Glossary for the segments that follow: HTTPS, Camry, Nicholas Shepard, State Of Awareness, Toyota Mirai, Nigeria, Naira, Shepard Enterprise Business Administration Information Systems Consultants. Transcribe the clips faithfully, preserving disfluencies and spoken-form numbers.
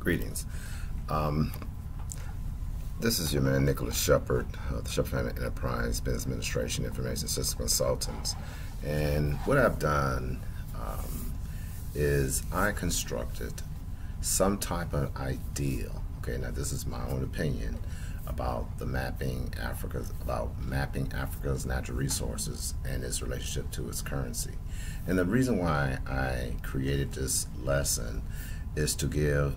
Greetings. Um, this is your man Nicholas Shepard of the Shepard Enterprise Business Administration Information Systems Consultants. And what I've done um, is I constructed some type of ideal. Okay, now this is my own opinion about the mapping Africa's about mapping Africa's natural resources and its relationship to its currency. And the reason why I created this lesson is to give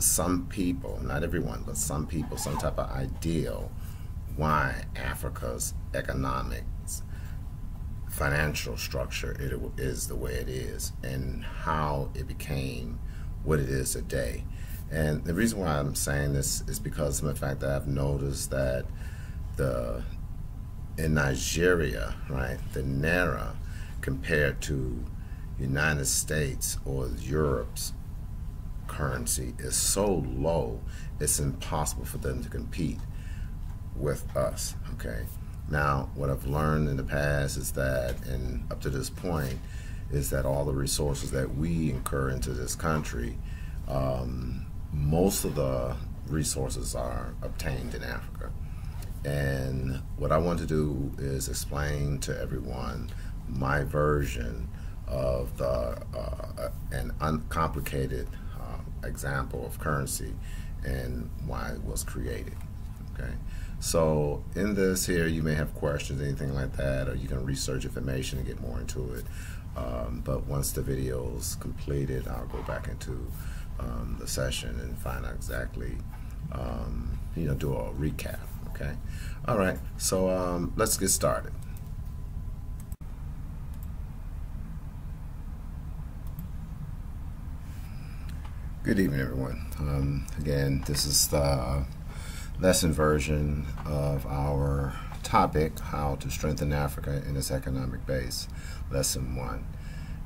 some people, not everyone, but some people, some type of ideal why Africa's economics, financial structure it is the way it is, and how it became what it is today. And the reason why I'm saying this is because of the fact that I've noticed that the in Nigeria, right, the Naira compared to United States or Europe's currency is so low, it's impossible for them to compete with us. Okay, now what I've learned in the past is that, and up to this point, is that all the resources that we incur into this country, um, most of the resources are obtained in Africa. And what I want to do is explain to everyone my version of the uh, an uncomplicated example of currency and why it was created. Okay, so in this here, you may have questions, anything like that, or you can research information and get more into it. Um, but once the video's completed, I'll go back into um, the session and find out exactly, um, you know, do a recap. Okay, all right, so um, let's get started. Good evening, everyone. Um, again, this is the lesson version of our topic, How to Strengthen Africa in Its Economic Base, Lesson one.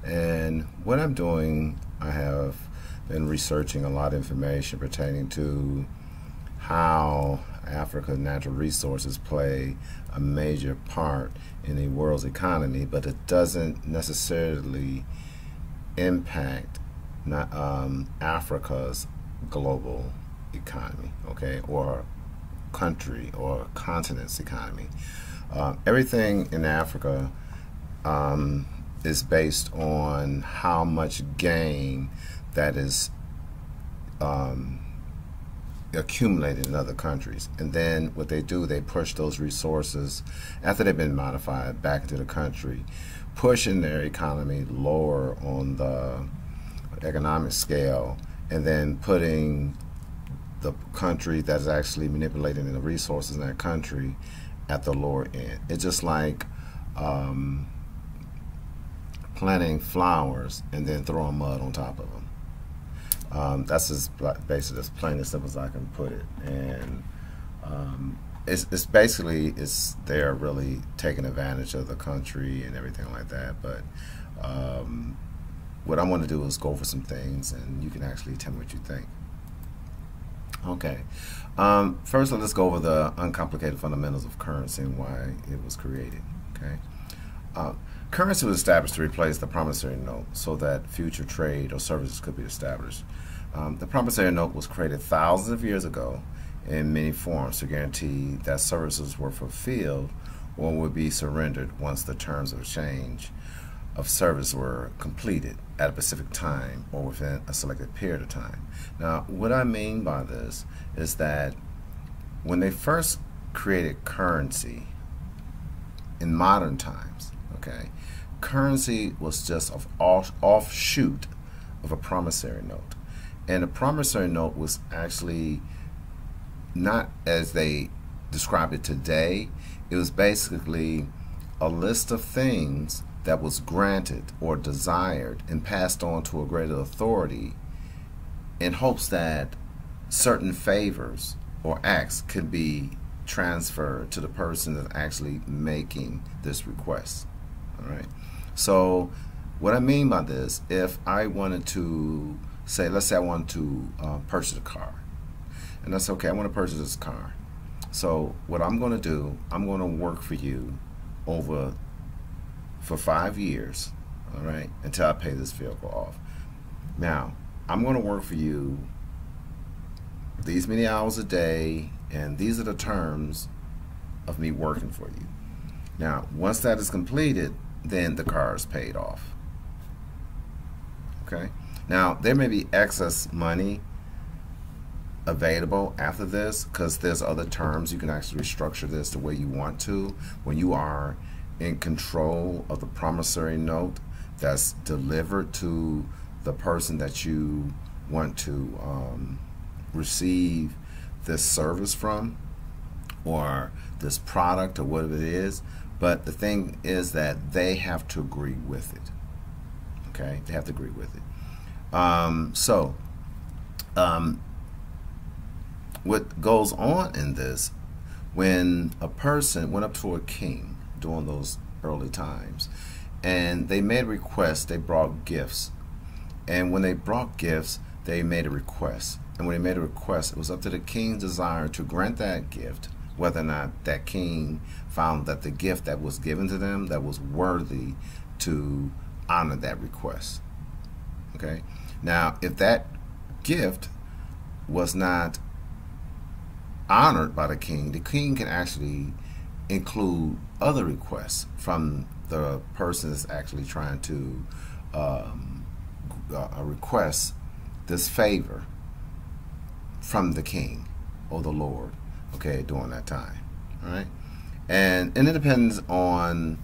And what I'm doing, I have been researching a lot of information pertaining to how Africa's natural resources play a major part in the world's economy, but it doesn't necessarily impact Not, um, Africa's global economy, okay, or country or continent's economy. Uh, everything in Africa um, is based on how much gain that is um, accumulated in other countries. And then what they do, they push those resources, after they've been modified, back into the country, pushing their economy lower on the economic scale, and then putting the country that is actually manipulating the resources in that country at the lower end. It's just like um, planting flowers and then throwing mud on top of them. Um, that's as basically as plain and simple as I can put it. And um, it's, it's basically it's they're really taking advantage of the country and everything like that. But um, what I want to do is go over some things, and you can actually tell me what you think. Okay, um, first let's go over the uncomplicated fundamentals of currency and why it was created. Okay, uh, currency was established to replace the promissory note so that future trade or services could be established. Um, the promissory note was created thousands of years ago in many forms to guarantee that services were fulfilled or would be surrendered once the terms of exchange of service were completed at a specific time or within a selected period of time. Now, what I mean by this is that when they first created currency in modern times, okay, currency was just an off, offshoot of a promissory note. And a promissory note was actually not as they describe it today. It was basically a list of things that was granted or desired and passed on to a greater authority in hopes that certain favors or acts could be transferred to the person that's actually making this request. All right. So what I mean by this, if I wanted to say, let's say I want to uh, purchase a car, and that's okay, I want to purchase this car. So what I'm going to do, I'm going to work for you over for five years, all right, until I pay this vehicle off. Now, I'm going to work for you these many hours a day, and these are the terms of me working for you. Now, once that is completed, then the car is paid off. Okay? Now, there may be excess money available after this, because there's other terms. You can actually restructure this the way you want to. When you are in control of the promissory note that's delivered to the person that you want to um, receive this service from, or this product, or whatever it is. But the thing is that they have to agree with it. Okay, they have to agree with it. Um, so um, what goes on in this, when a person went up to a king during those early times, and they made requests, they brought gifts. And when they brought gifts, they made a request. And when they made a request, it was up to the king's desire to grant that gift, whether or not that king found that the gift that was given to them that was worthy to honor that request. Okay? Now, if that gift was not honored by the king, the king can actually include other requests from the person that's actually trying to um, uh, request this favor from the king or the Lord, okay, during that time. All right? And, and it depends on,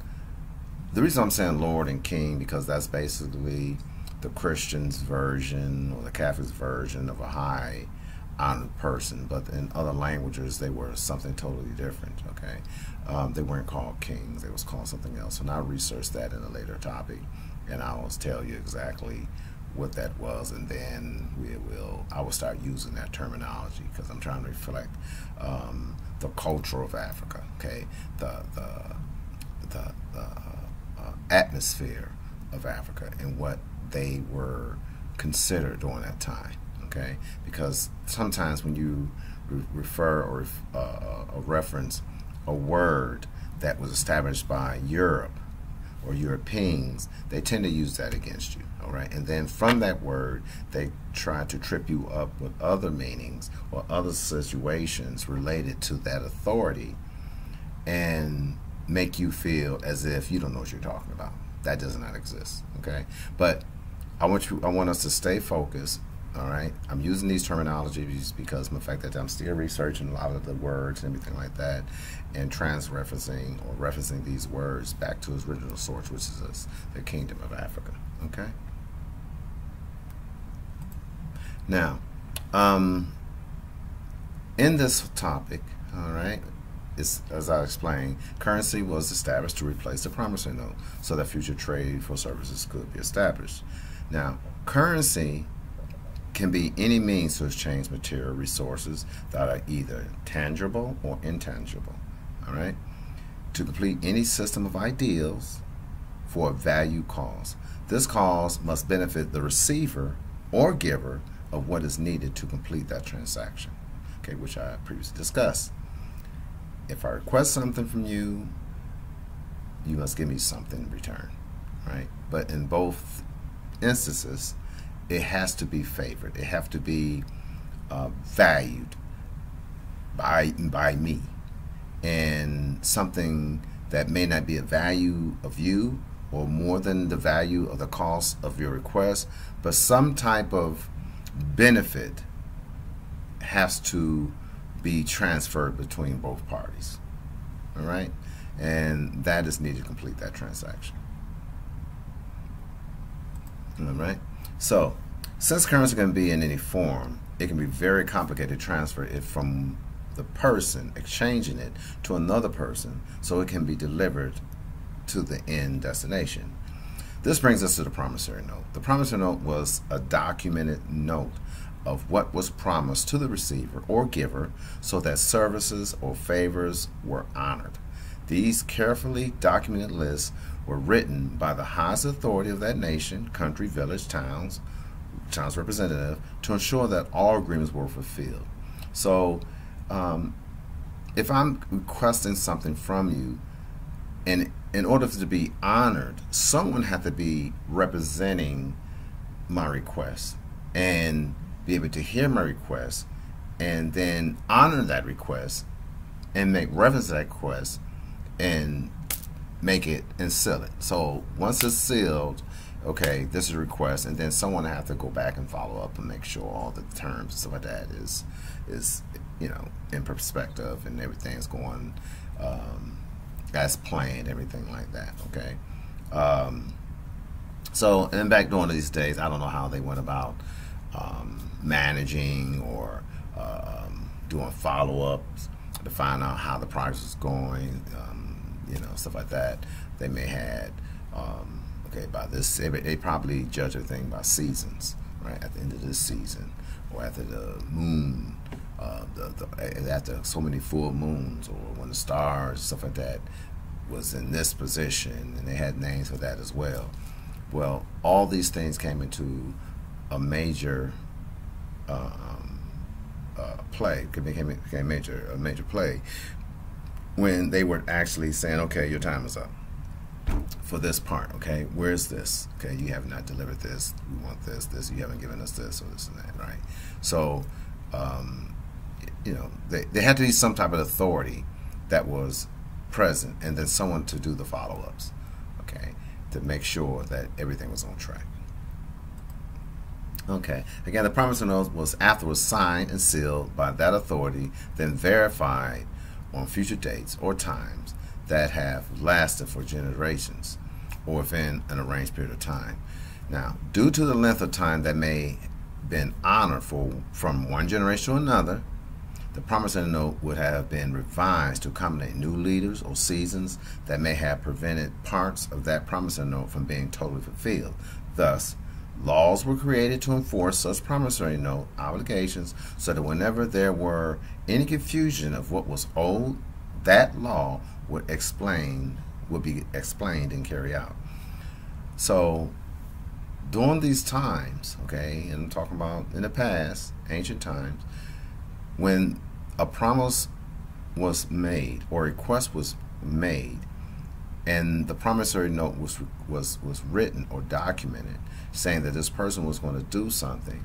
the reason I'm saying Lord and King, because that's basically the Christian's version or the Catholic's version of a high honored person, but in other languages they were something totally different, okay? Um, they weren't called kings, they was called something else, and I'll research that in a later topic, and I'll tell you exactly what that was, and then we will I will start using that terminology, because I'm trying to reflect um, the culture of Africa, okay, the the the, the uh, atmosphere of Africa and what they were considered during that time, okay? Because sometimes when you re refer or uh, a reference a word that was established by Europe or Europeans, they tend to use that against you. All right, and then from that word, they try to trip you up with other meanings or other situations related to that authority and make you feel as if you don't know what you're talking about. That does not exist, okay? But I want you, I want us to stay focused, all right? I'm using these terminologies because of the fact that I'm still researching a lot of the words and everything like that, and trans-referencing or referencing these words back to its original source, which is this, the Kingdom of Africa, okay? Now, um, in this topic, all right, it's, as I explained, currency was established to replace the promissory note so that future trade for services could be established. Now, currency can be any means to exchange material resources that are either tangible or intangible, all right, to complete any system of ideals for a value cause. This cause must benefit the receiver or giver of what is needed to complete that transaction, okay, which I previously discussed. If I request something from you, you must give me something in return, right? But in both instances, it has to be favored. It has to be uh, valued by, by me. And something that may not be a value of you or more than the value of the cost of your request, but some type of benefit has to be transferred between both parties, all right? And that is needed to complete that transaction, all right? So, since currency can be in any form, it can be very complicated to transfer it from the person exchanging it to another person so it can be delivered to the end destination. This brings us to the promissory note. The promissory note was a documented note of what was promised to the receiver or giver so that services or favors were honored. These carefully documented lists were written by the highest authority of that nation, country, village, towns, town's representative, to ensure that all agreements were fulfilled. So um, if I'm requesting something from you, and in order for it to be honored, someone had to be representing my request and be able to hear my request and then honor that request and make reference to that request and make it and seal it. So once it's sealed, okay, this is a request, and then someone have to go back and follow up and make sure all the terms and stuff like that is is you know in perspective and everything's going um, as planned, everything like that. Okay, um, so and back during these days, I don't know how they went about um, managing or um, doing follow-ups to find out how the project is going, um, you know, stuff like that. They may had. Um, Okay, by this, they probably judge everything by seasons, right? At the end of this season, or after the moon, uh, the, the, after so many full moons, or when the stars, stuff like that, was in this position, and they had names for that as well. Well, all these things came into a major um, uh, play, became, became major, a major play, when they were actually saying, okay, your time is up. For this part, okay, where's this? Okay, you have not delivered this. We want this, this. You haven't given us this, or this and that, right? So, um, you know, they, they had to be some type of authority that was present, and then someone to do the follow-ups, okay, to make sure that everything was on track. Okay, again, the promissory note was afterwards signed and sealed by that authority, then verified on future dates or times that have lasted for generations or within an arranged period of time. Now, due to the length of time that may been honored for from one generation to another, the promissory note would have been revised to accommodate new leaders or seasons that may have prevented parts of that promissory note from being totally fulfilled. Thus, laws were created to enforce such promissory note obligations so that whenever there were any confusion of what was owed, that law would explain would be explained and carried out. So during these times, okay, and I'm talking about in the past, ancient times, when a promise was made or a request was made and the promissory note was was was written or documented saying that this person was going to do something,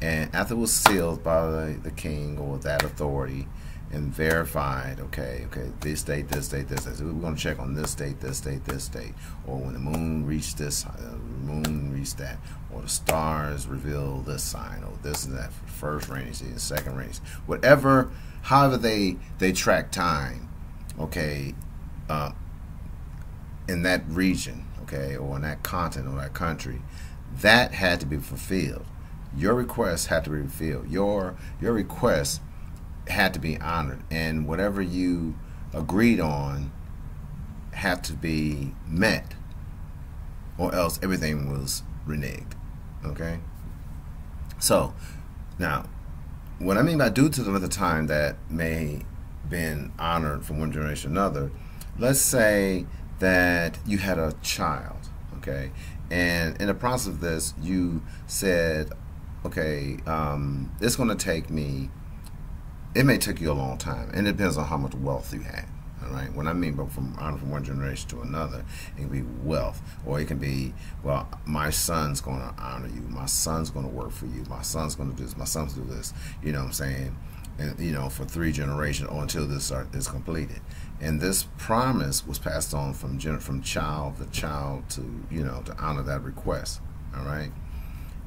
and after it was sealed by the, the king or that authority and verified, okay, okay, this date, this date, this date. So we're going to check on this date, this date, this date, or when the moon reached this, uh, the moon reached that, or the stars reveal this sign, or this and that. For the first rainy season, second rainy season, whatever. However, they they track time, okay, uh, in that region, okay, or in that continent or that country, that had to be fulfilled. Your request had to be fulfilled. Your your request had to be honored, and whatever you agreed on had to be met, or else everything was reneged. Okay, so now what I mean by due to the other time that may been honored from one generation to another, let's say that you had a child, okay, and in the process of this you said, okay, um, it's going to take me, it may take you a long time, and it depends on how much wealth you had. All right, what I mean by from honor from one generation to another, it can be wealth, or it can be, well, my son's going to honor you, my son's going to work for you, my son's going to do this, my son's going to do this. You know what I'm saying? And you know, for three generations or until this is completed. And this promise was passed on from from child to child to you know to honor that request. All right,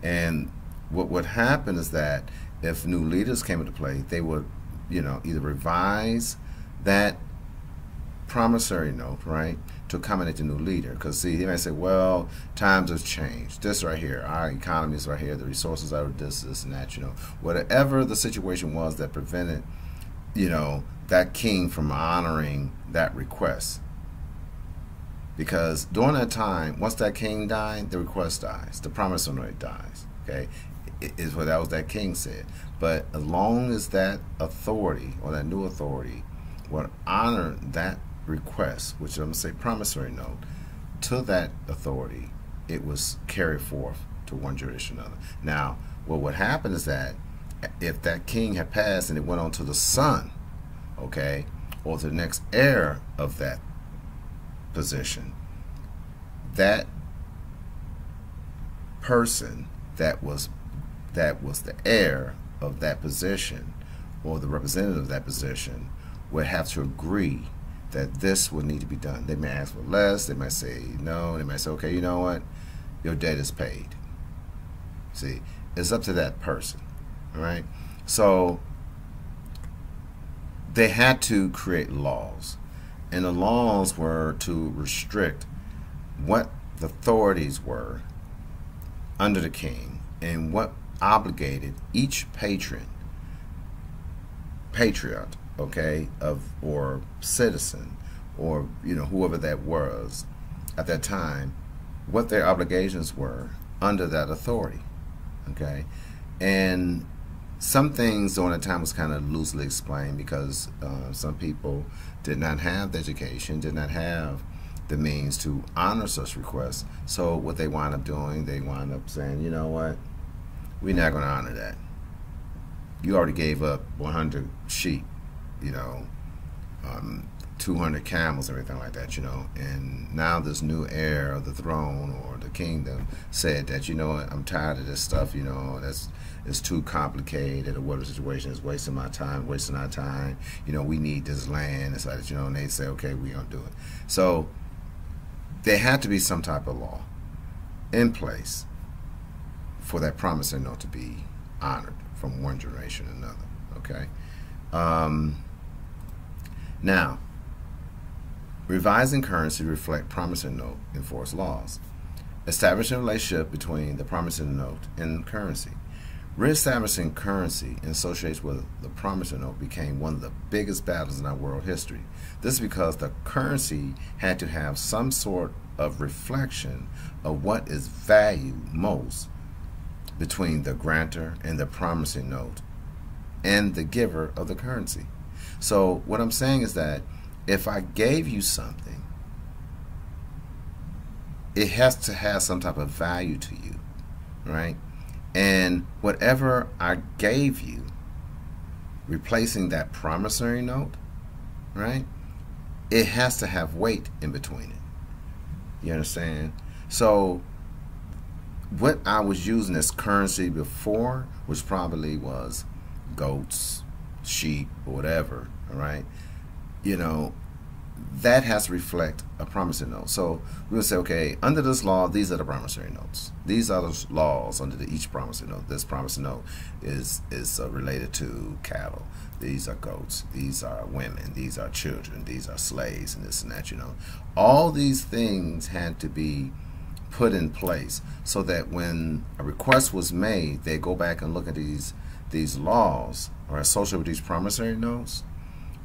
and what would happen is that if new leaders came into play, they would you know, either revise that promissory note, right, to accommodate the new leader. Because, see, they might say, well, times have changed. This right here, our economy is right here, the resources are this, this, and that, you know. Whatever the situation was that prevented, you know, that king from honoring that request. Because during that time, once that king died, the request dies, the promissory note dies, okay? Is what that was that king said. But as long as that authority or that new authority would honor that request, which I'm going to say promissory note, to that authority, it was carried forth to one generation or another. Now, what would happen is that if that king had passed and it went on to the son, okay, or to the next heir of that position, that person that was that was the heir of that position or the representative of that position would have to agree that this would need to be done. They may ask for less, they might say no, they might say, okay, you know what, your debt is paid. See, it's up to that person, all right? So they had to create laws, and the laws were to restrict what the authorities were under the king and what obligated each patron, patriot, okay, of or citizen, or you know, whoever that was at that time, what their obligations were under that authority, okay? And some things during the time was kind of loosely explained because uh, some people did not have the education, did not have the means to honor such requests. So what they wind up doing, they wind up saying, you know what, we're not going to honor that. You already gave up one hundred sheep, you know, um, two hundred camels, everything like that, you know, and now this new heir of the throne or the kingdom said that, you know, I'm tired of this stuff, you know, that's it's too complicated, or whatever situation is wasting my time, wasting our time, you know, we need this land, it's like, you know, and they say, okay, we're going to do it. So there had to be some type of law in place for that promise and not to be honored from one generation to another, okay? Um, now, revising currency reflect promissory note enforced laws. Establishing a relationship between the promissory note and currency. Reestablishing currency in association with the promissory note became one of the biggest battles in our world history. This is because the currency had to have some sort of reflection of what is valued most between the grantor and the promissory note and the giver of the currency. So what I'm saying is that if I gave you something, it has to have some type of value to you, right? And whatever I gave you, replacing that promissory note, right? It has to have weight in between it. You understand? So what I was using as currency before was probably was goats, sheep, or whatever, all right? You know, that has to reflect a promissory note. So we'll say, okay, under this law, these are the promissory notes. These are the laws under the, each promissory note. This promissory note is, is uh, related to cattle. These are goats. These are women. These are children. These are slaves and this and that, you know. All these things had to be put in place so that when a request was made, they go back and look at these these laws or associated with these promissory notes,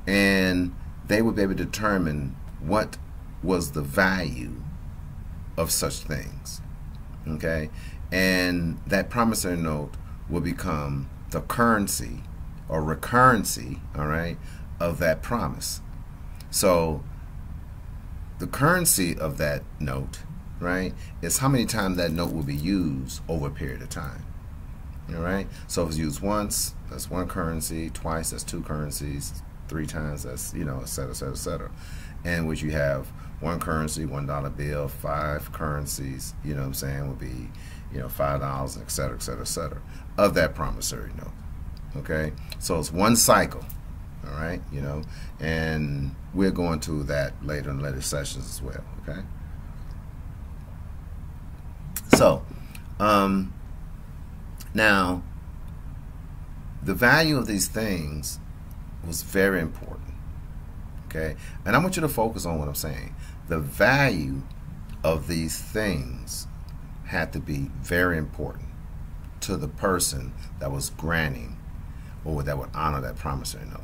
and they would be able to determine what was the value of such things, okay? And that promissory note will become the currency or recurrency, all right, of that promise. So the currency of that note, right, is how many times that note will be used over a period of time. All right, so if it's used once, that's one currency, twice, that's two currencies, three times, that's, you know, et cetera, et cetera, et cetera. And which you have one currency, one dollar bill, five currencies, you know what I'm saying, would be, you know, five dollars, et cetera, et cetera, et cetera, of that promissory note. Okay, so it's one cycle, all right, you know, and we're going to that later in later sessions as well, okay? So, um, now, the value of these things was very important, okay? And I want you to focus on what I'm saying. The value of these things had to be very important to the person that was granting or that would honor that promissory note,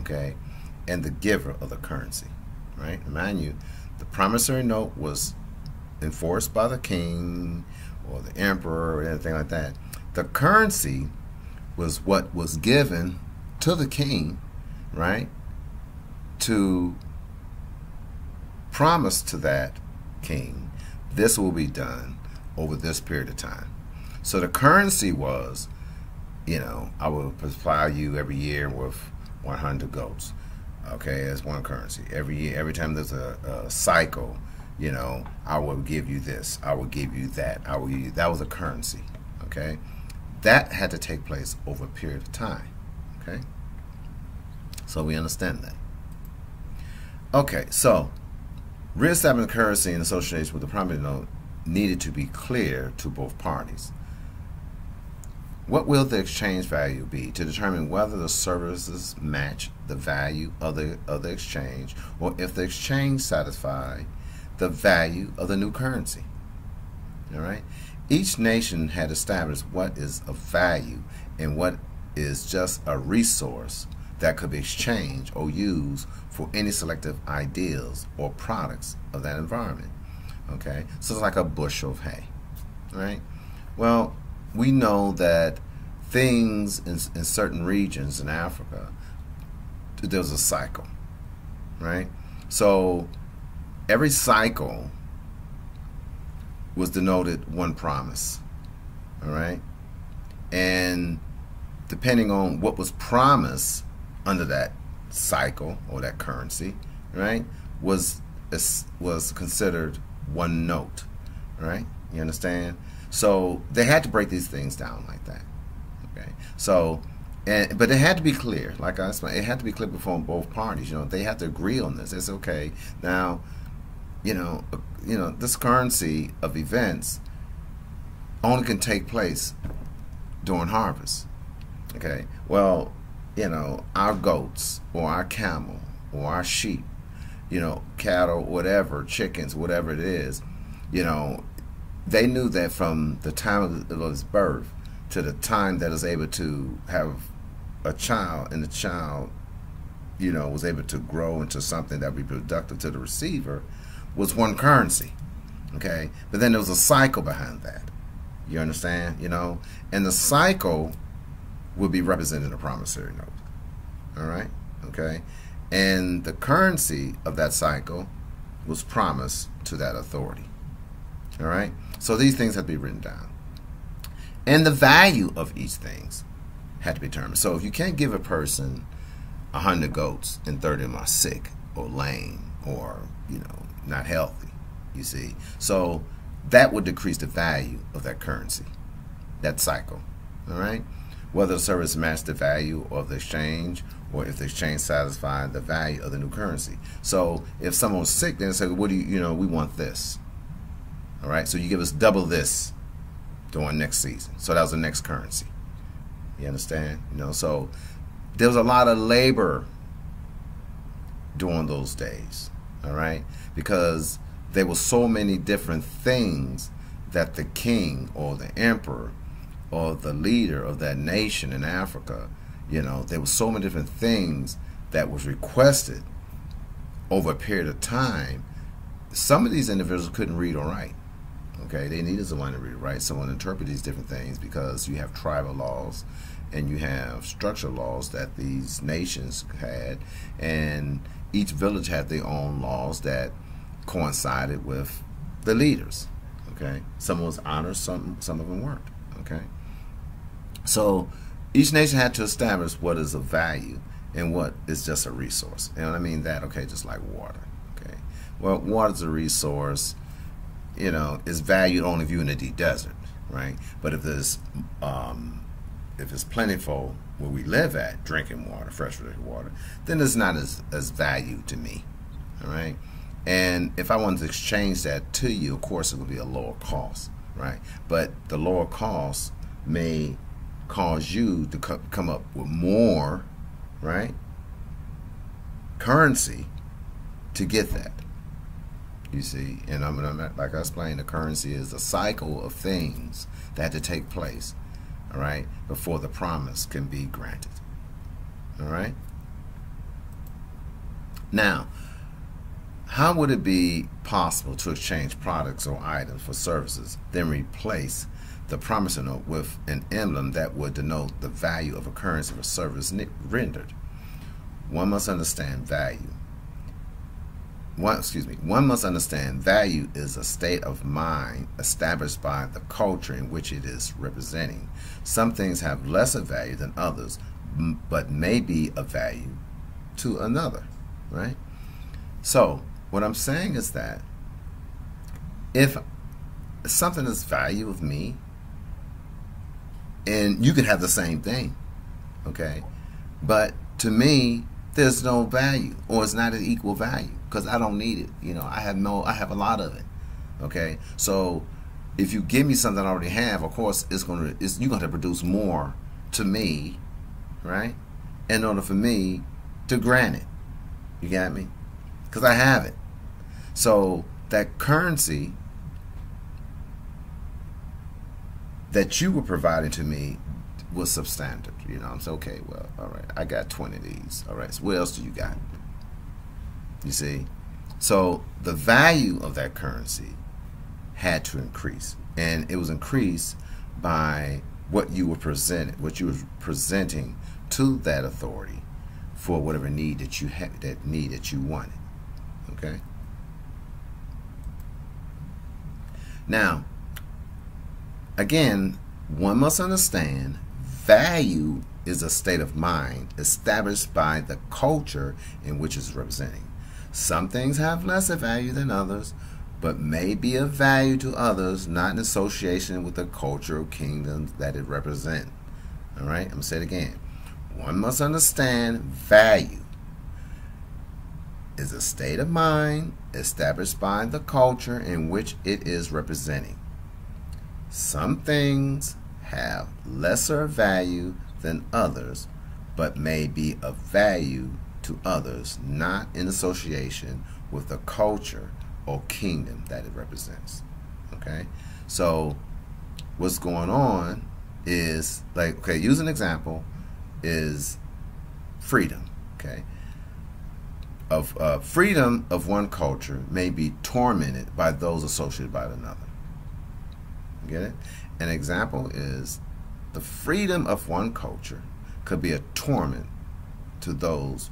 okay? And the giver of the currency, right? Remind you, the promissory note was enforced by the king or the emperor or anything like that. The currency was what was given to the king, right, to promise to that king, this will be done over this period of time. So the currency was, you know, I will supply you every year with one hundred goats, okay, as one currency. Every year, every time there's a, a cycle, you know, I will give you this, I will give you that, I will give you, that was a currency, okay? That had to take place over a period of time, okay? So we understand that. Okay, so reestablishment of currency in association with the promissory note needed to be clear to both parties. What will the exchange value be to determine whether the services match the value of the, of the exchange, or if the exchange satisfies the value of the new currency? All right. Each nation had established what is of value and what is just a resource that could be exchanged or used for any selective ideals or products of that environment. Okay, so it's like a bushel of hay, right? Well, we know that things in, in certain regions in Africa, there's a cycle, right? So every cycle was denoted one promise, all right? And depending on what was promised under that cycle or that currency, right, was was considered one note, right? You understand? So they had to break these things down like that. Okay. So, and but it had to be clear. Like I explained, it had to be clear before both parties. You know, they had to agree on this. It's okay. Now, you know, you know, this currency of events only can take place during harvest. Okay. Well, you know, our goats or our camel or our sheep, you know, cattle, whatever, chickens, whatever it is, you know, they knew that from the time of his birth to the time that is able to have a child, and the child, you know, was able to grow into something that would be productive to the receiver, was one currency, okay? But then there was a cycle behind that, you understand, you know? And the cycle would be represented in a promissory note, all right, okay? And the currency of that cycle was promised to that authority, all right? So these things had to be written down. And the value of each things had to be determined. So if you can't give a person a hundred goats and thirty of them are sick or lame or, you know, not healthy, you see. So that would decrease the value of that currency, that cycle, all right? Whether the service matched the value of the exchange or if the exchange satisfied the value of the new currency. So if someone's sick, then they say, what do you, you know, we want this. All right, so you give us double this during next season. So that was the next currency. You understand? You know, so there was a lot of labor during those days, all right, because there were so many different things that the king or the emperor or the leader of that nation in Africa, you know, there were so many different things that was requested over a period of time. Some of these individuals couldn't read or write. Okay, they needed someone to read and write, someone to interpret these different things, because you have tribal laws and you have structural laws that these nations had, and each village had their own laws that coincided with the leaders. Okay, some was honored, some some of them weren't. Okay, so each nation had to establish what is of value and what is just a resource. And I mean that, okay, just like water. Okay, well, water is a resource. You know, is valued only if you're in a deep desert, right? But if there's, um, if it's plentiful where we live at, drinking water, fresh water, then it's not as as valued to me, all right? And if I wanted to exchange that to you, of course, it would be a lower cost, right? But the lower cost may cause you to co come up with more, right, currency to get that. You see, and I'm, I'm like I explained, the currency is a cycle of things that had to take place, all right, before the promise can be granted, all right? Now, how would it be possible to exchange products or items for services, then replace the promissory note with an emblem that would denote the value of a currency or service rendered? One must understand value. One, excuse me, one must understand value is a state of mind established by the culture in which it is representing. Some things have lesser value than others, but may be of value to another, right? So what I'm saying is that if something is value of me, and you could have the same thing, okay? But to me, there's no value, or it's not an equal value, because I don't need it. You know, I have no, I have a lot of it. Okay, so if you give me something I already have, of course it's gonna, it's, you're gonna have to produce more to me, right? In order for me to grant it, you got me, because I have it. So that currency that you were providing to me was substandard. You know, I'm saying, okay, well, all right, I got twenty of these. All right, so what else do you got? You see, so the value of that currency had to increase, and it was increased by what you were presented, what you were presenting to that authority for whatever need that you had, that need that you wanted. Okay. Now, again, one must understand value is a state of mind established by the culture in which it's representing. Some things have lesser value than others, but may be of value to others, not in association with the cultural kingdom that it represents. All right, I'm going to say it again. One must understand value is a state of mind established by the culture in which it is representing. Some things have lesser value than others, but may be of value to others, not in association with the culture or kingdom that it represents. Okay, so what's going on is, like, okay, use an example is freedom. Okay, of uh, freedom of one culture may be tormented by those associated by another. You get it? An example is the freedom of one culture could be a torment to those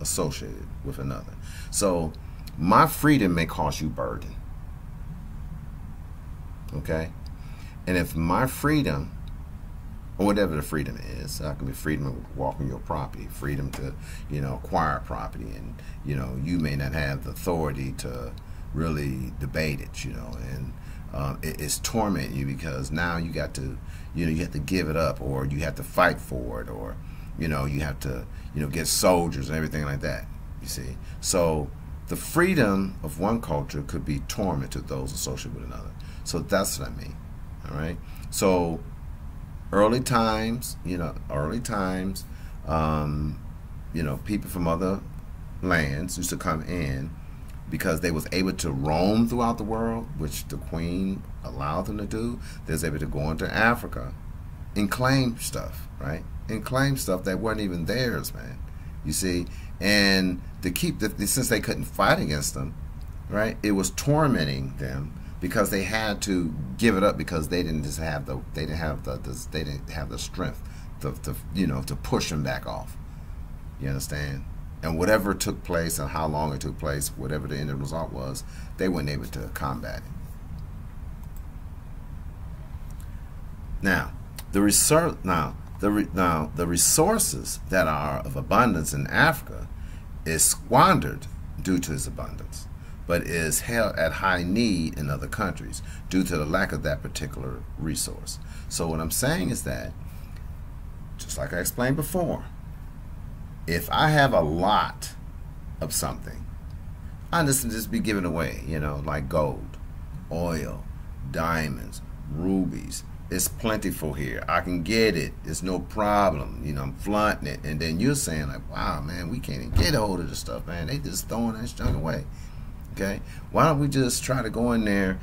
associated with another. So my freedom may cause you burden. Okay? And if my freedom, or whatever the freedom is, that can be freedom of walking your property, freedom to, you know, acquire property, and, you know, you may not have the authority to really debate it, you know, and um, it, it's tormenting you because now you got to, you know, you have to give it up, or you have to fight for it, or, you know, you have to, you know, get soldiers and everything like that, you see. So the freedom of one culture could be torment to those associated with another. So that's what I mean. All right. So early times, you know, early times, um, you know, people from other lands used to come in because they was able to roam throughout the world, which the queen allowed them to do. They was able to go into Africa and claim stuff, right? And claim stuff that wasn't even theirs, man. You see, and to keep the, since they couldn't fight against them, right? It was tormenting them because they had to give it up because they didn't just have the they didn't have the, the they didn't have the strength to, to you know to push them back off. You understand? And whatever took place and how long it took place, whatever the end result was, they weren't able to combat it. Now, the research now. The re now, the resources that are of abundance in Africa is squandered due to its abundance, but is held at high need in other countries due to the lack of that particular resource. So what I'm saying is that, just like I explained before, if I have a lot of something, I just just be given away, you know, like gold, oil, diamonds, rubies. It's plentiful here. I can get it. It's no problem. You know, I'm flaunting it. And then you're saying, like, wow, man, we can't even get a hold of this stuff, man. They just throwing that junk away. Okay? Why don't we just try to go in there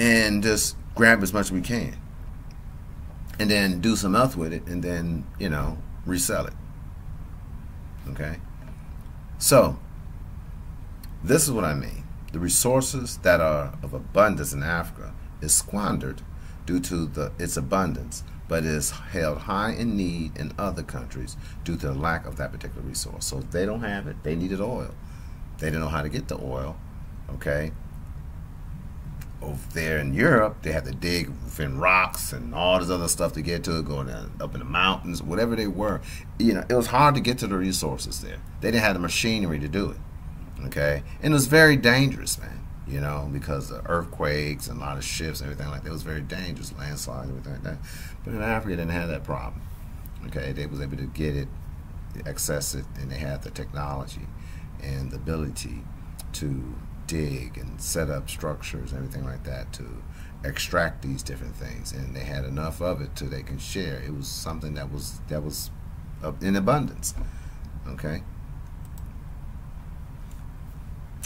and just grab as much as we can and then do something else with it and then, you know, resell it. Okay? So, this is what I mean. The resources that are of abundance in Africa is squandered due to the, its abundance, but is held high in need in other countries due to the lack of that particular resource. So if they don't have it, they needed oil. They didn't know how to get the oil, okay? Over there in Europe, they had to dig within rocks and all this other stuff to get to it, going down, up in the mountains, whatever they were. You know, it was hard to get to the resources there. They didn't have the machinery to do it, okay? And it was very dangerous, man. You know, because of earthquakes and a lot of shifts and everything like that. It was very dangerous, landslides and everything like that. But in Africa, they didn't have that problem. Okay, they was able to get it access it, and they had the technology and the ability to dig and set up structures and everything like that to extract these different things, and they had enough of it so they can share. It was something that was that was in abundance. Okay.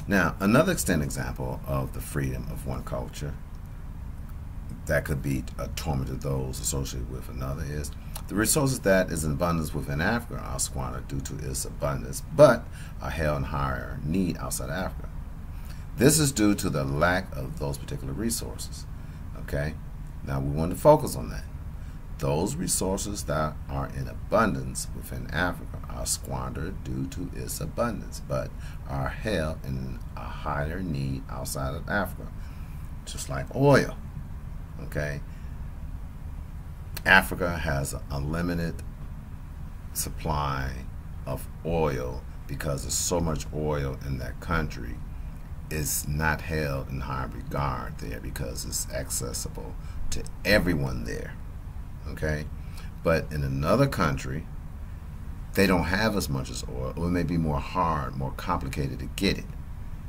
Now, another extent example of the freedom of one culture that could be a torment to those associated with another is the resources that is in abundance within Africa are squandered due to its abundance, but are held in higher need outside Africa. This is due to the lack of those particular resources. Okay, now we want to focus on that. Those resources that are in abundance within Africa are squandered due to its abundance, but are held in a higher need outside of Africa, just like oil. Okay, Africa has a limited supply of oil because there's so much oil in that country. It's not held in high regard there because it's accessible to everyone there. Okay, but in another country, they don't have as much as oil, or it may be more hard, more complicated to get it,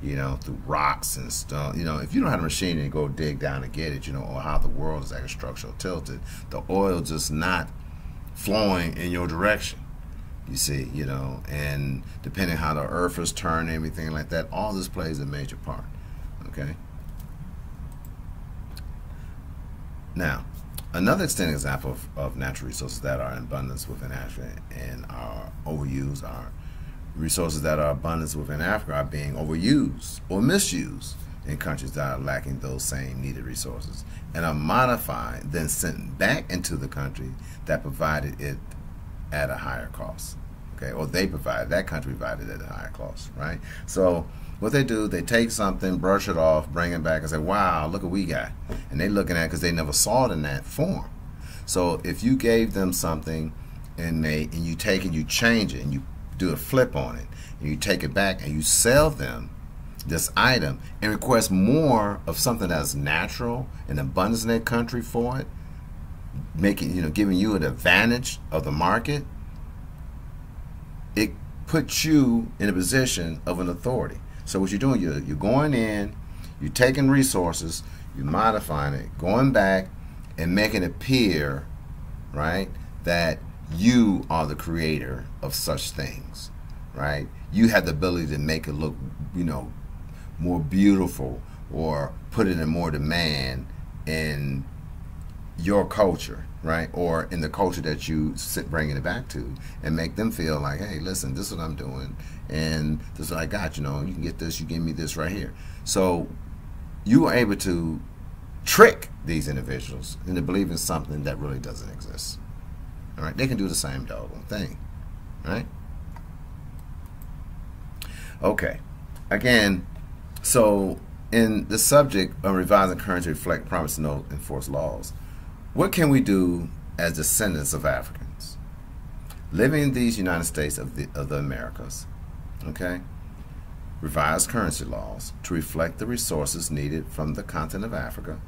you know, through rocks and stuff. You know, if you don't have a machine and go dig down and get it, you know, or how the world is actually structural tilted, the oil just not flowing in your direction, you see, you know, and depending how the earth is turned, everything like that, all this plays a major part. Okay. Now, another extended example of, of natural resources that are in abundance within Africa and are overused are resources that are abundant within Africa are being overused or misused in countries that are lacking those same needed resources and are modified, then sent back into the country that provided it at a higher cost. Okay, or they provided, that country provided at a higher cost, right? So what they do, they take something, brush it off, bring it back and say, wow, look what we got. And they're looking at it because they never saw it in that form. So if you gave them something and they and you take it, you change it, and you do a flip on it, and you take it back and you sell them this item and request more of something that's natural and abundance in their country for it, making, you know, giving you an advantage of the market, it puts you in a position of an authority. So what you're doing, you're, you're going in, you're taking resources, you're modifying it, going back and making it appear, right, that you are the creator of such things, right? You have the ability to make it look, you know, more beautiful or put it in more demand in your culture, right, or in the culture that you sit bringing it back to, and make them feel like, hey, listen, this is what I'm doing and this is what I got, you know, you can get this, you give me this right here. So you are able to trick these individuals into believing something that really doesn't exist. All right, they can do the same doggone thing, right? Okay, again, so in the subject of revising currency reflect promise to no enforced laws, what can we do as descendants of Africans living in these United States of the, of the Americas? Okay, revise currency laws to reflect the resources needed from the continent of Africa.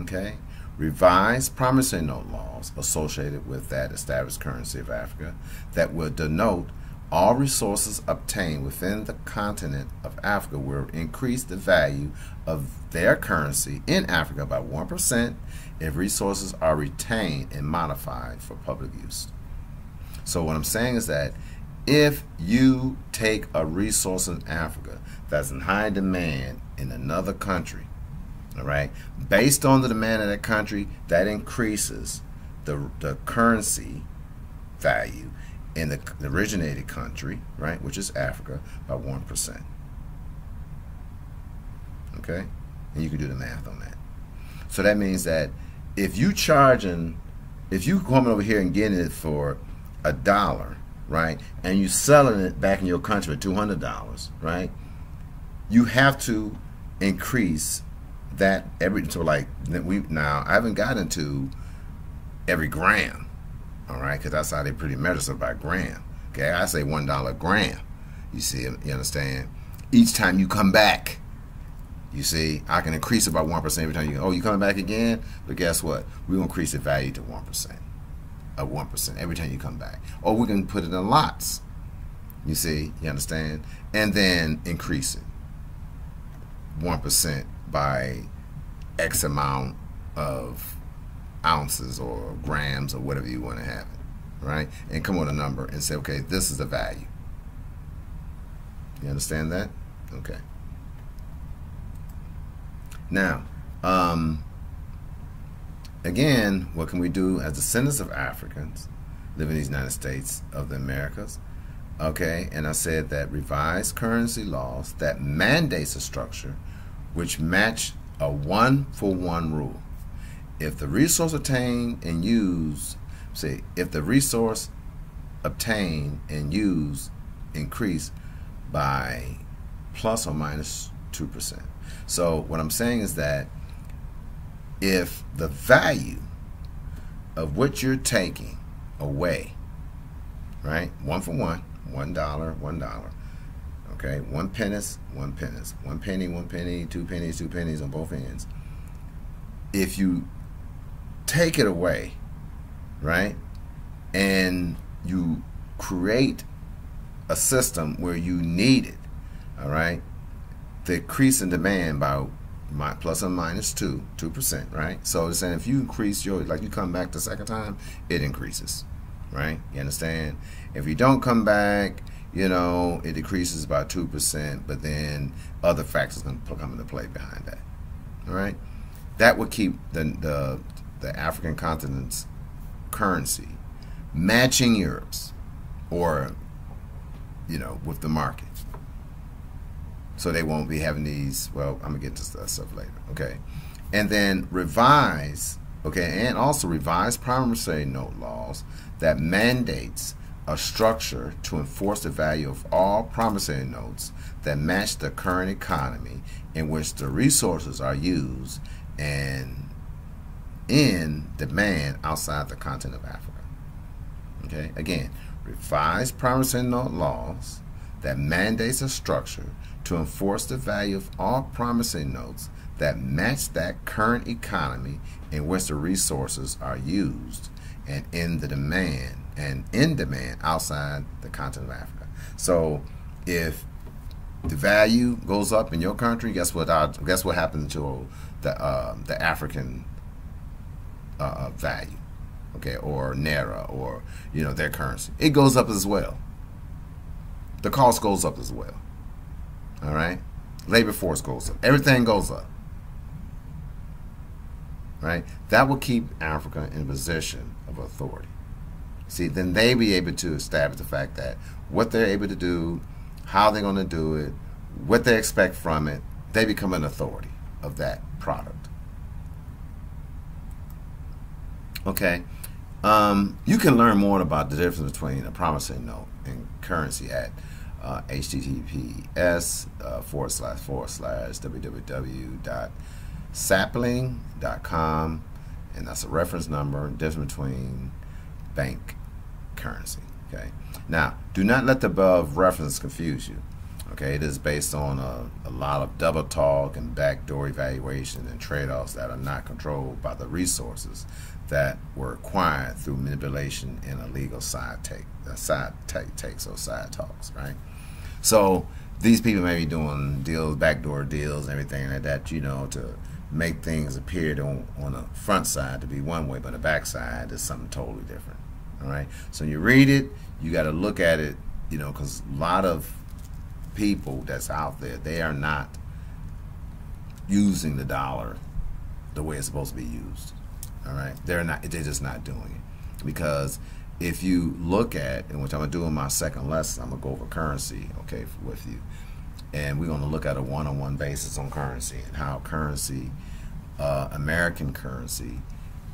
Okay. Revise promissory note laws associated with that established currency of Africa that will denote all resources obtained within the continent of Africa will increase the value of their currency in Africa by one percent if resources are retained and modified for public use. So what I'm saying is that if you take a resource in Africa that's in high demand in another country, all right, based on the demand of that country, that increases the, the currency value in the, the originated country, right, which is Africa, by one percent. Okay? And you can do the math on that. So that means that if you charging, if you coming over here and getting it for a dollar, right, and you selling it back in your country for two hundred dollars, right, you have to increase that every, so like we now I haven't gotten to every gram, all right, because that's how they pretty measure so by gram. Okay, I say one dollar gram. You see, you understand? Each time you come back, you see, I can increase it by one percent every time you. Oh, you coming back again? But guess what? We will increase the value to one percent. of one percent every time you come back. Or we can put it in lots, you see, you understand, and then increase it one percent by X amount of ounces or grams or whatever you want to have it, right? And come on a number and say, okay, this is the value. You understand that? Okay. Now, um, again, what can we do as descendants of Africans living in these United States of the Americas? Okay, and I said that revised currency laws that mandates a structure which match a one-for-one rule. If the resource obtained and used, say, if the resource obtained and used increase by plus or minus two percent. So what I'm saying is that if the value of what you're taking away, right, one for one, one dollar, one dollar, okay, one pennies, one pennies, one penny, one penny, two pennies, two pennies on both ends. If you take it away, right, and you create a system where you need it, all right, the increase in demand by my plus or minus two, two percent, right? So it's saying if you increase your, like you come back the second time, it increases, right? You understand? If you don't come back, you know, it decreases by two percent, but then other factors can come into play behind that, all right? That would keep the, the the African continent's currency matching Europe's, or you know, with the market. So they won't be having these, well, I'm going to get to that stuff later, okay? And then revise, okay, and also revise promissory note laws that mandates a structure to enforce the value of all promissory notes that match the current economy in which the resources are used and in demand outside the continent of Africa, okay? Again, revise promissory note laws that mandates a structure to enforce the value of all promissory notes that match that current economy in which the resources are used and in the demand and in demand outside the continent of Africa. So if the value goes up in your country, guess what? Our, guess what happened to the uh, the African uh, value, okay, or Naira, or you know, their currency? It goes up as well. The cost goes up as well. All right, labor force goes up. Everything goes up. Right, that will keep Africa in a position of authority. See, then they be able to establish the fact that what they're able to do, how they're going to do it, what they expect from it. They become an authority of that product. Okay, um, you can learn more about the difference between a promissory note and currency at Uh, https uh, forward slash forward slash www dot sapling dot com, and that's a reference number, difference between bank currency. Okay, now do not let the above reference confuse you. Okay, it is based on a, a lot of double talk and backdoor evaluation and trade-offs that are not controlled by the resources that were acquired through manipulation and illegal side take, uh, side take, takes or side talks, right? So these people may be doing deals, backdoor deals, and everything like that, you know, to make things appear to, on, on the front side to be one way, but the back side is something totally different, all right? So when you read it, you got to look at it, you know, because a lot of people that's out there, they are not using the dollar the way it's supposed to be used. All right, they're not. They're just not doing it, because if you look at, and which I'm gonna do in my second lesson, I'm gonna go over currency, okay, with you, and we're gonna look at a one-on-one basis on currency and how currency, uh, American currency,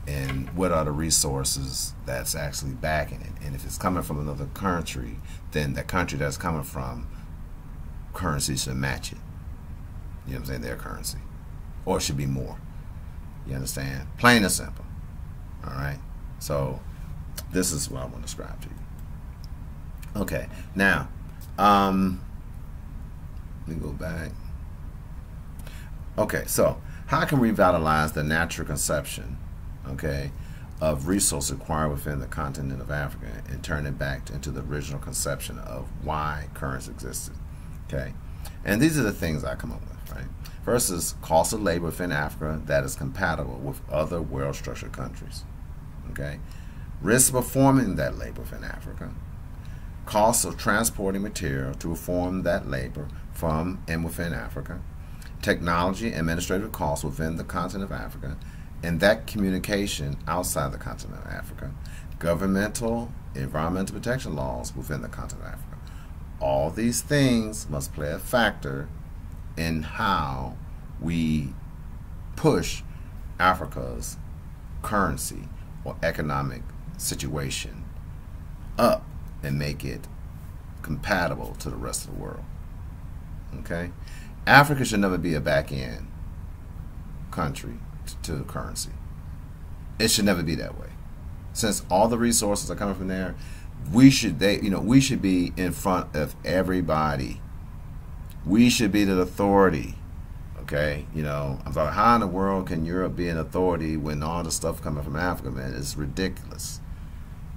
and what are the resources that's actually backing it, and if it's coming from another country, then the country that's coming from currency should match it. You know what I'm saying? Their currency, or it should be more. You understand? Plain and simple. All right? So this is what I want to describe to you. Okay. Now, um, let me go back. Okay. So how can we revitalize the natural conception, okay, of resource acquired within the continent of Africa and turn it back into the original conception of why currents existed. Okay, and these are the things I come up with, right? First is cost of labor within Africa that is compatible with other well-structured countries. Okay, risk of performing that labor within Africa, cost of transporting material to perform that labor from and within Africa, technology and administrative costs within the continent of Africa, and that communication outside the continent of Africa, governmental environmental protection laws within the continent of Africa. All these things must play a factor in how we push Africa's currency or economic situation up and make it compatible to the rest of the world. Okay? Africa should never be a back-end country to the currency. It should never be that way. Since all the resources are coming from there, we should they you know we should be in front of everybody. We should be the authority. Okay, you know, I'm talking, how in the world can Europe be an authority when all the stuff coming from Africa, man? It's ridiculous.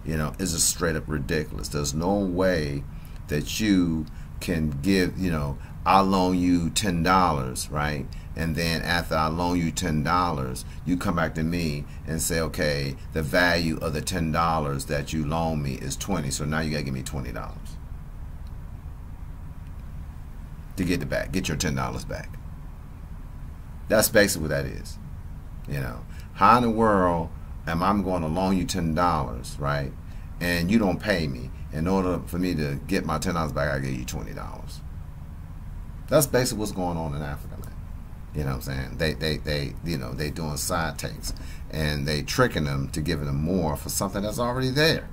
You know, it's just straight up ridiculous. There's no way that you can give, you know, I'll loan you ten dollars, right? And then after I loan you ten dollars, you come back to me and say, okay, the value of the ten dollars that you loan me is twenty dollars, so now you gotta give me twenty dollars to get it back, get your ten dollars back. That's basically what that is. You know, how in the world am I going to loan you ten dollars, right? And you don't pay me. In order for me to get my ten dollars back, I give you twenty dollars. That's basically what's going on in Africa, man. You know what I'm saying? They, they, they, you know, they doing side takes and they tricking them to giving them more for something that's already there.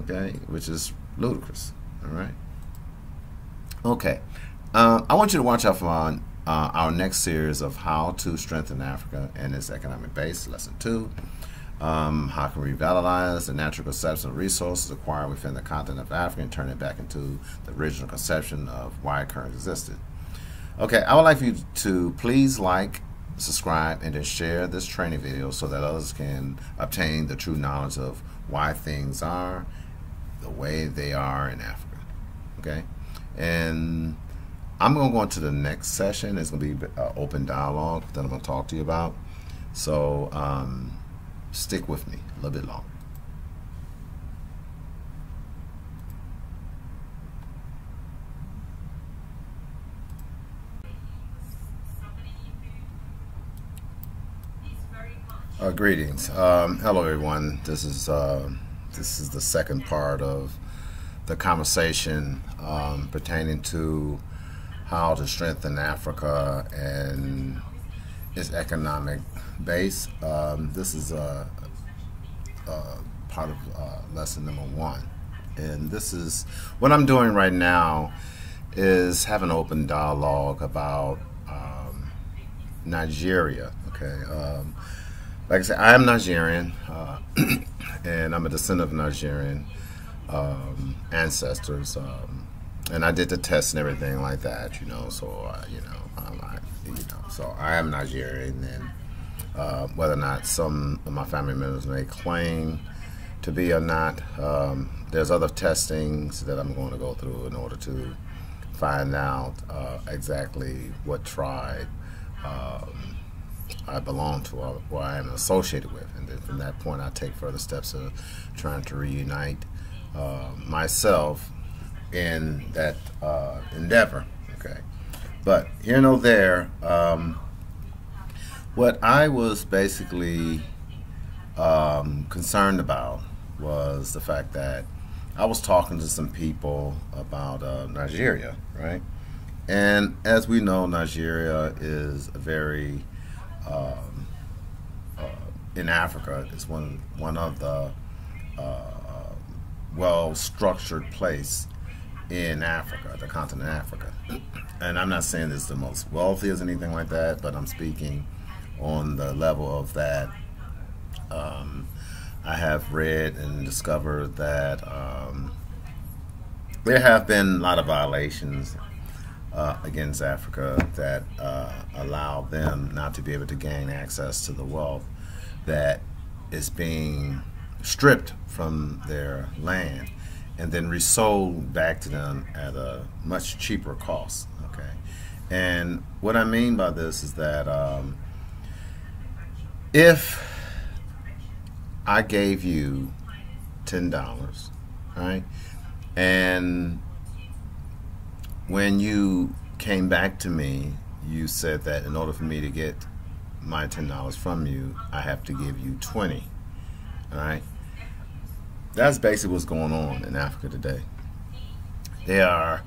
Okay, which is ludicrous. All right. Okay, um, I want you to watch out for our, uh, our next series of how to strengthen Africa and its economic base, lesson two. Um, how can we revitalize the natural conception of resources acquired within the continent of Africa and turn it back into the original conception of why currents existed? Okay, I would like for you to please like, subscribe, and then share this training video so that others can obtain the true knowledge of why things are the way they are in Africa. Okay, and I'm going to go into the next session. It's going to be uh, open dialogue that I'm going to talk to you about. So, um, stick with me a little bit longer. Uh, greetings. Um, hello, everyone. This is uh, this is the second part of the conversation um, pertaining to how to strengthen Africa and its economic base. Um, this is a, a part of uh, lesson number one, and this is what I'm doing right now is having an open dialogue about um, Nigeria. Okay, um, like I said, I am Nigerian, uh, and I'm a descendant of Nigerian um, ancestors, um, and I did the test and everything like that, you know. So uh, you know, I'm, I, you know, so I am Nigerian, and uh, whether or not some of my family members may claim to be or not, um, there's other testings that I'm going to go through in order to find out uh, exactly what tribe um, I belong to or, or I am associated with, and then from that point I take further steps of trying to reunite uh, myself in that uh, endeavor. Okay. But here no there, um, what I was basically um, concerned about was the fact that I was talking to some people about uh, Nigeria, right? And as we know, Nigeria is a very, um, uh, in Africa, it's one, one of the uh, well-structured place in Africa, the continent of Africa. And I'm not saying it's the most wealthiest or anything like that, but I'm speaking on the level of that. Um, I have read and discovered that um, there have been a lot of violations uh, against Africa that uh, allow them not to be able to gain access to the wealth that is being stripped from their land and then resold back to them at a much cheaper cost. Okay, and what I mean by this is that um, if I gave you ten dollars, right, and when you came back to me, you said that in order for me to get my ten dollars from you, I have to give you twenty dollars, all right? That's basically what's going on in Africa today. They are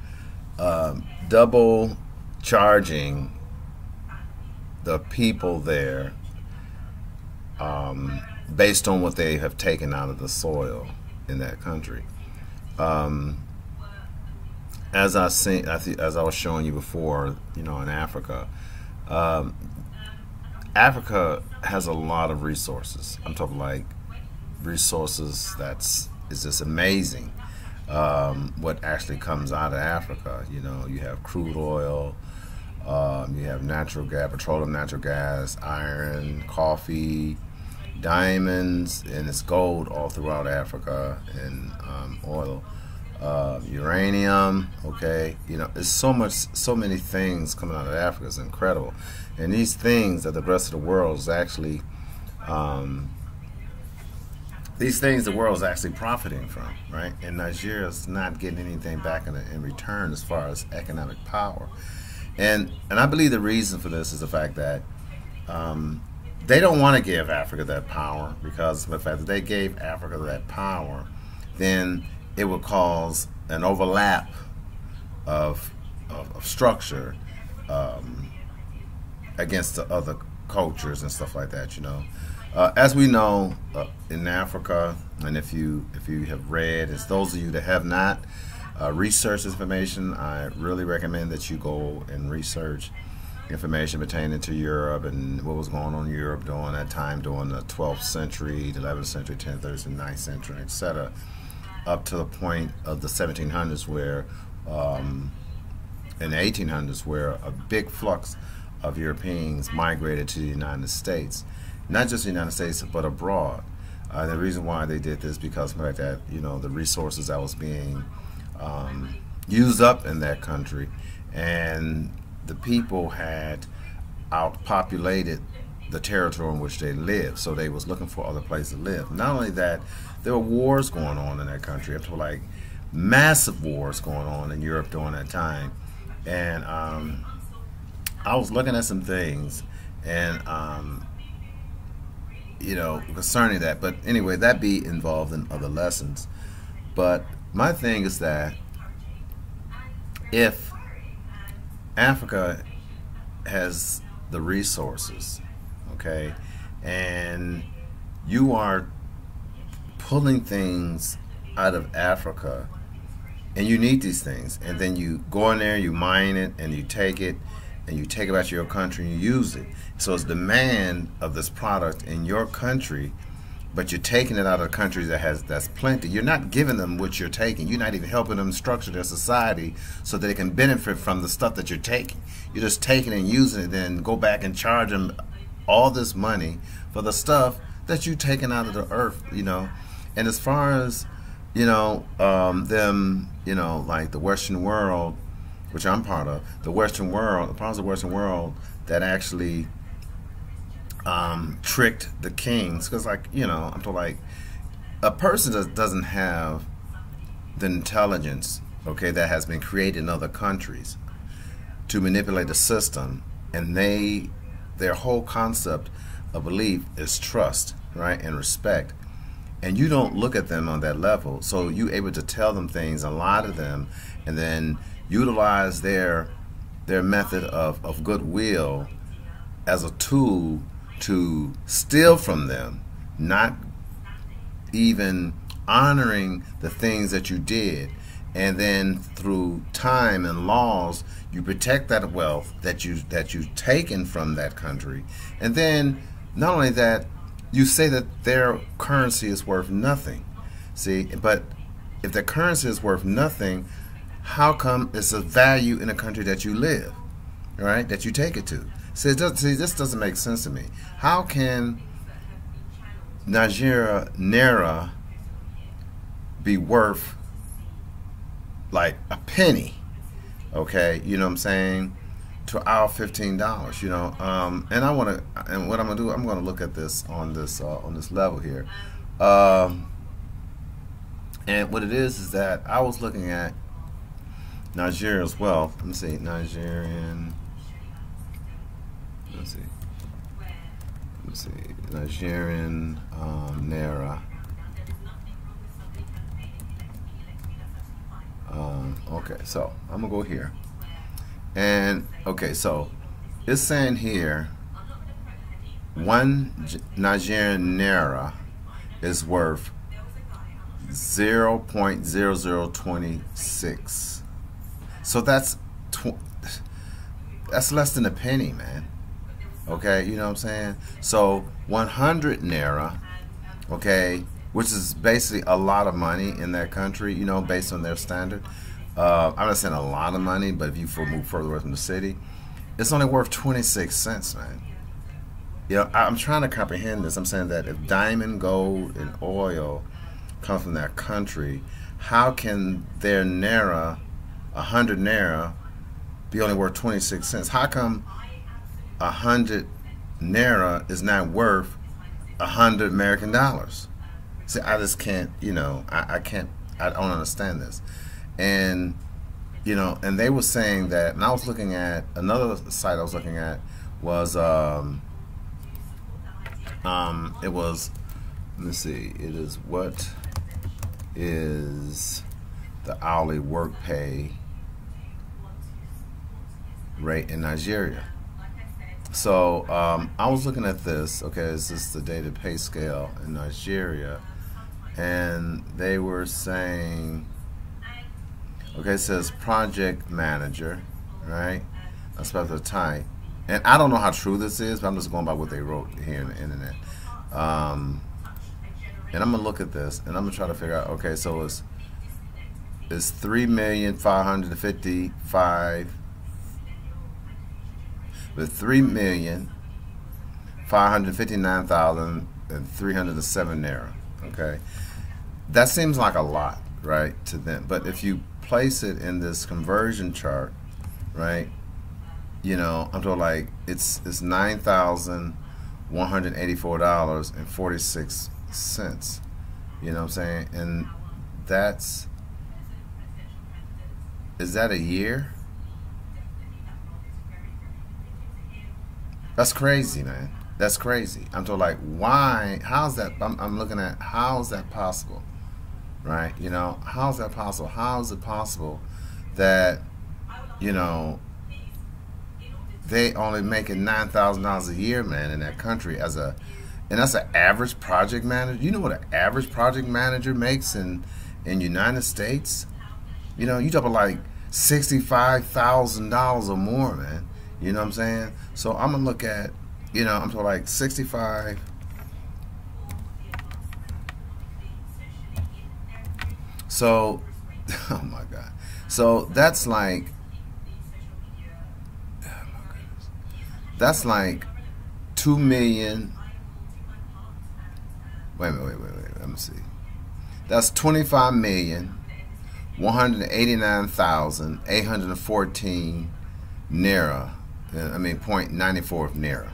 um, double charging the people there um, based on what they have taken out of the soil in that country. Um, as I seen, as I was showing you before, you know, in Africa, um, Africa has a lot of resources. I'm talking like resources that's is just amazing. Um, what actually comes out of Africa, you know, you have crude oil, um, you have natural gas, petroleum, natural gas, iron, coffee, diamonds, and it's gold all throughout Africa, and um, oil. Uh, uranium, okay, you know, it's so much, so many things coming out of Africa. It's incredible, and these things that the rest of the world is actually, um, these things the world is actually profiting from, right? And Nigeria's not getting anything back in, in return as far as economic power, and and I believe the reason for this is the fact that um, they don't want to give Africa that power, because of the fact that they gave Africa that power, then it would cause an overlap of, of, of structure um, against the other cultures and stuff like that, you know. Uh, as we know, uh, in Africa, and if you if you have read, as those of you that have not uh, researched this information, I really recommend that you go and research information pertaining to Europe and what was going on in Europe during that time, during the twelfth century, the eleventh century, tenth, thirteenth, ninth century, et cetera, up to the point of the seventeen hundreds, where um, in the eighteen hundreds, where a big flux of Europeans migrated to the United States, not just the United States but abroad. Uh, the reason why they did this, because like that, you know, the resources that was being um, used up in that country, and the people had outpopulated the territory in which they lived, so they was looking for other places to live. Not only that, there were wars going on in that country, up to like massive wars going on in Europe during that time. And um, I was looking at some things, and um, you know, concerning that. But anyway, that be involved in other lessons. But my thing is that if Africa has the resources, okay, and you are pulling things out of Africa, and you need these things, and then you go in there, you mine it, and you take it, and you take it back to your country, and you use it. So it's demand of this product in your country, but you're taking it out of a country that has that's plenty. You're not giving them what you're taking. You're not even helping them structure their society so that they can benefit from the stuff that you're taking. You're just taking and using it, then go back and charge them all this money for the stuff that you've taken out of the earth, you know. And as far as, you know, um, them, you know, like the Western world, which I'm part of, the Western world, the part of the Western world that actually um, tricked the kings, because, like, you know, I'm talking like a person that doesn't have the intelligence, okay, that has been created in other countries to manipulate the system, and they, their whole concept of belief is trust, right, and respect. And you don't look at them on that level, so you're able to tell them things, a lot of them, and then utilize their their method of, of goodwill as a tool to steal from them, not even honoring the things that you did. And then through time and laws, you protect that wealth that you that you've taken from that country. And then not only that, you say that their currency is worth nothing. See, but if the currency is worth nothing, how come it's a value in a country that you live, right, that you take it to? See, it does, see, this doesn't make sense to me. How can Nigeria Naira be worth like a penny, okay, you know what I'm saying, to our fifteen dollars, you know. Um, and I want to, and what I'm gonna do, I'm gonna look at this on this uh, on this level here. Um, and what it is is that I was looking at Nigeria's wealth. Let me see, Nigerian. Let's see. Let's see, Nigerian um, Naira. Um, okay, so I'm gonna go here, and okay, so it's saying here one Nigerian Naira is worth zero point zero zero two six. So that's tw that's less than a penny, man. Okay, you know what I'm saying? So one hundred Naira, okay, which is basically a lot of money in that country, you know, based on their standard. Uh, I'm not saying a lot of money, but if you move further away from the city, it's only worth twenty-six cents, man. You know, I'm trying to comprehend this. I'm saying that if diamond, gold, and oil come from that country, how can their Naira, one hundred Naira, be only worth twenty-six cents? How come a hundred Naira is not worth a hundred American dollars? See, I just can't, you know, I, I can't, I don't understand this. And, you know, and they were saying that, and I was looking at, another site I was looking at was, um, um, it was, let me see, it is what is the hourly work pay rate in Nigeria. So um, I was looking at this, okay, this is the data pay scale in Nigeria, and they were saying, okay, it says project manager, right? That's about the type. And I don't know how true this is, but I'm just going by what they wrote here on the internet. Um, and I'm going to look at this, and I'm going to try to figure out, okay, so it's, it's three million five hundred fifty-five thousand. With three million five hundred fifty nine thousand and three hundred and seven Naira. Okay. That seems like a lot, right, to them. But if you place it in this conversion chart, right, you know, I'm told like it's it's nine thousand one hundred and eighty four dollars and forty six cents. You know what I'm saying? And that's, is that a year? That's crazy, man. That's crazy. I'm told like, why? How's that? I'm, I'm looking at, how's that possible, right? You know, how's that possible? How is it possible that, you know, they only making nine thousand dollars a year, man, in that country as a, and that's an average project manager. You know what an average project manager makes in in United States? You know, you talk about like sixty-five thousand dollars or more, man. You know what I'm saying? So I'm gonna look at, you know, I'm talking like sixty-five. So, oh my God. So that's like, oh my goodness, that's like two million. Wait a minute, wait, wait, wait. Let me see. That's twenty-five million, one hundred eighty-nine thousand, eight hundred fourteen Naira. I mean, zero point nine four of Naira.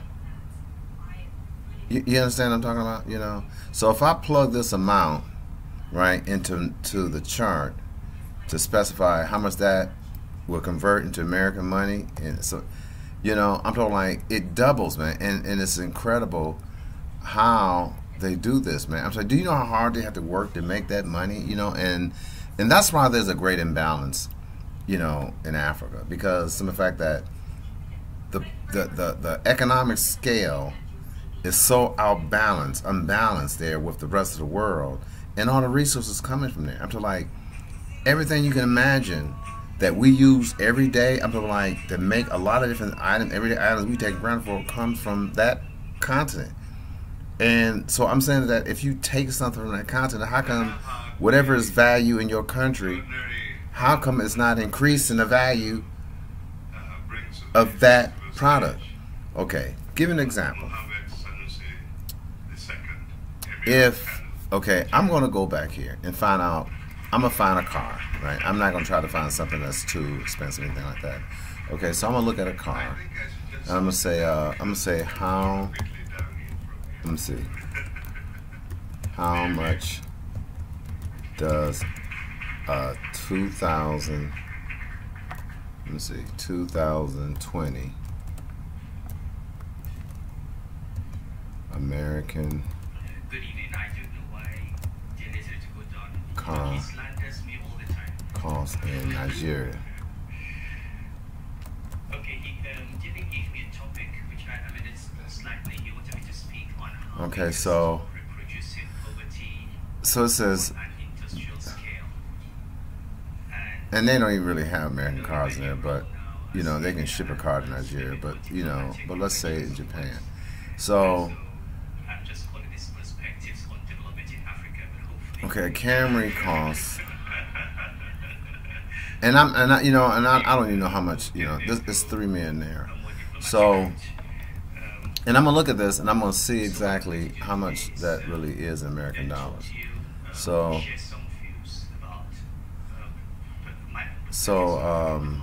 You, you understand what I'm talking about? You know, so if I plug this amount right into to the chart to specify how much that will convert into American money, and so, you know, I'm talking like it doubles, man, and and it's incredible how they do this, man. I'm saying, do you know how hard they have to work to make that money? You know, and and that's why there's a great imbalance, you know, in Africa, because of the fact that The, the, the, the economic scale is so outbalanced, unbalanced there with the rest of the world, and all the resources coming from there. I'm talking like everything you can imagine that we use every day. I'm talking like to make a lot of different items, everyday items we take granted for comes from that continent. And so I'm saying that if you take something from that continent, how come whatever is value in your country, how come it's not increasing the value of that product? Okay, give an example. if, okay, I'm going to go back here and find out, I'm going to find a car, right? I'm not going to try to find something that's too expensive, anything like that. Okay, so I'm going to look at a car. And I'm going to say, uh, I'm going to say how, let me see, how much does a two thousand, let me see, two thousand twenty American car cost in Nigeria? Okay, he um, didn't give me a topic, which I, I mean, it's slightly, he wanted me to speak on how okay, so, reproducing poverty. So it says, and they don't even really have American cars in there, but you know they can ship a car to Nigeria, but you know, but let's say in Japan. So okay, a Camry costs, and I'm and I, you know, and I, I don't even know how much, you know, this, this three million there. So, and I'm gonna look at this and I'm gonna see exactly how much that really is in American dollars. So. So, um,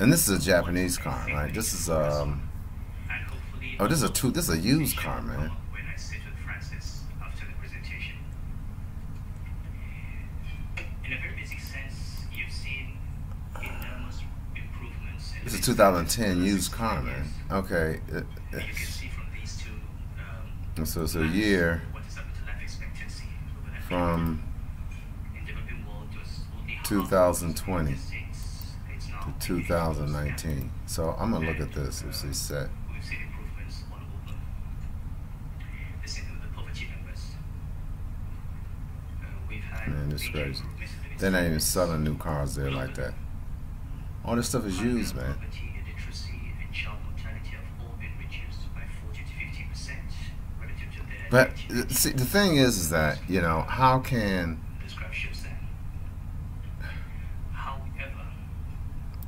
and this is a Japanese car, right? This is um, oh, this is a two, this is a used car, man. This is a two thousand ten used car, man. Okay, it, it, so it's a year from two thousand twenty to two thousand nineteen. So I'm gonna look at this and see set. We've seen improvements all over. This is the poverty numbers. We've had. Man, this is crazy. They're not even selling new cars there like that. All this stuff is used, man. Poverty, illiteracy, and child mortality have all been reduced by forty to fifty percent relative to their. But see, the thing is, is that you know how can.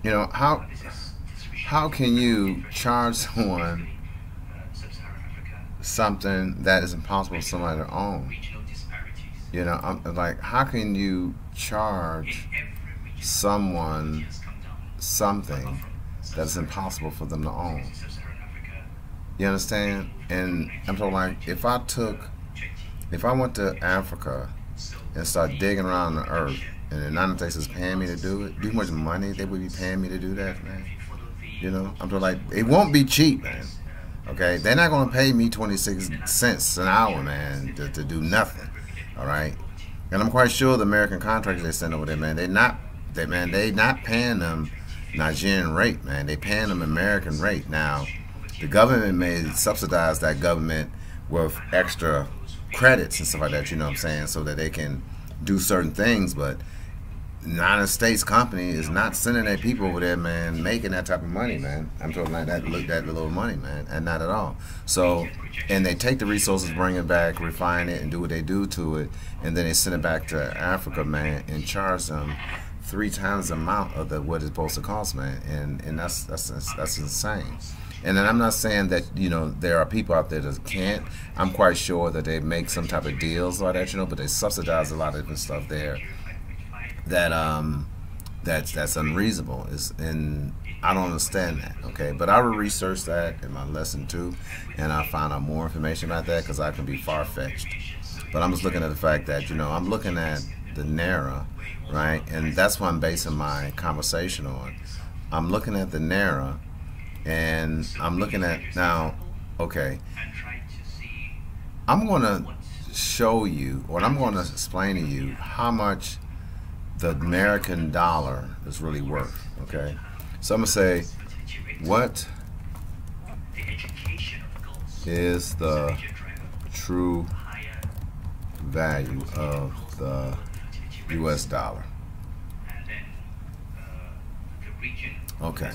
You know, how how can you charge someone something that is impossible for somebody to own? You know, I'm, like, how can you charge someone something that's impossible for them to own? You understand? And I'm talking like, if I took, if I went to Africa and started digging around the earth, and the United States is paying me to do it, do you know how much money they would be paying me to do that, man? You know, I'm just like, it won't be cheap, man. Okay, they're not going to pay me twenty-six cents an hour, man, to, to do nothing. All right, and I'm quite sure the American contractors they send over there, man, they're not, they man, they not paying them Nigerian rate, man. They paying them American rate. Now, the government may subsidize that government with extra credits and stuff like that. You know what I'm saying? So that they can do certain things, but United States company is not sending their people over there, man, making that type of money, man. I'm talking like that, look, that little money, man, and not at all. So, and they take the resources, bring it back, refine it, and do what they do to it, and then they send it back to Africa, man, and charge them three times the amount of the, what it's supposed to cost, man, and and that's that's that's insane. And then I'm not saying that, you know, there are people out there that can't. I'm quite sure that they make some type of deals like that, you know, but they subsidize a lot of different stuff there that um that's that's unreasonable. It's, and I don't understand that, okay? But I will research that in my lesson two, and I'll find out more information about that because I can be far-fetched. But I'm just looking at the fact that, you know, I'm looking at the Naira, right? And that's what I'm basing my conversation on. I'm looking at the Naira, and I'm looking at now, okay, I'm going to show you, or I'm going to explain to you how much the American dollar is really worth, okay? So I'm going to say, what is the true value of the U S dollar? Okay.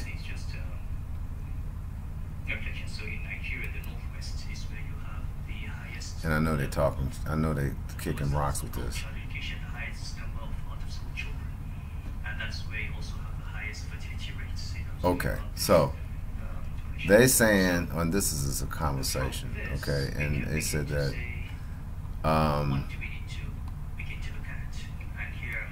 And I know they're talking, I know they're kicking rocks with this. Okay, so they saying, and this is just a conversation, okay, and they said that, um,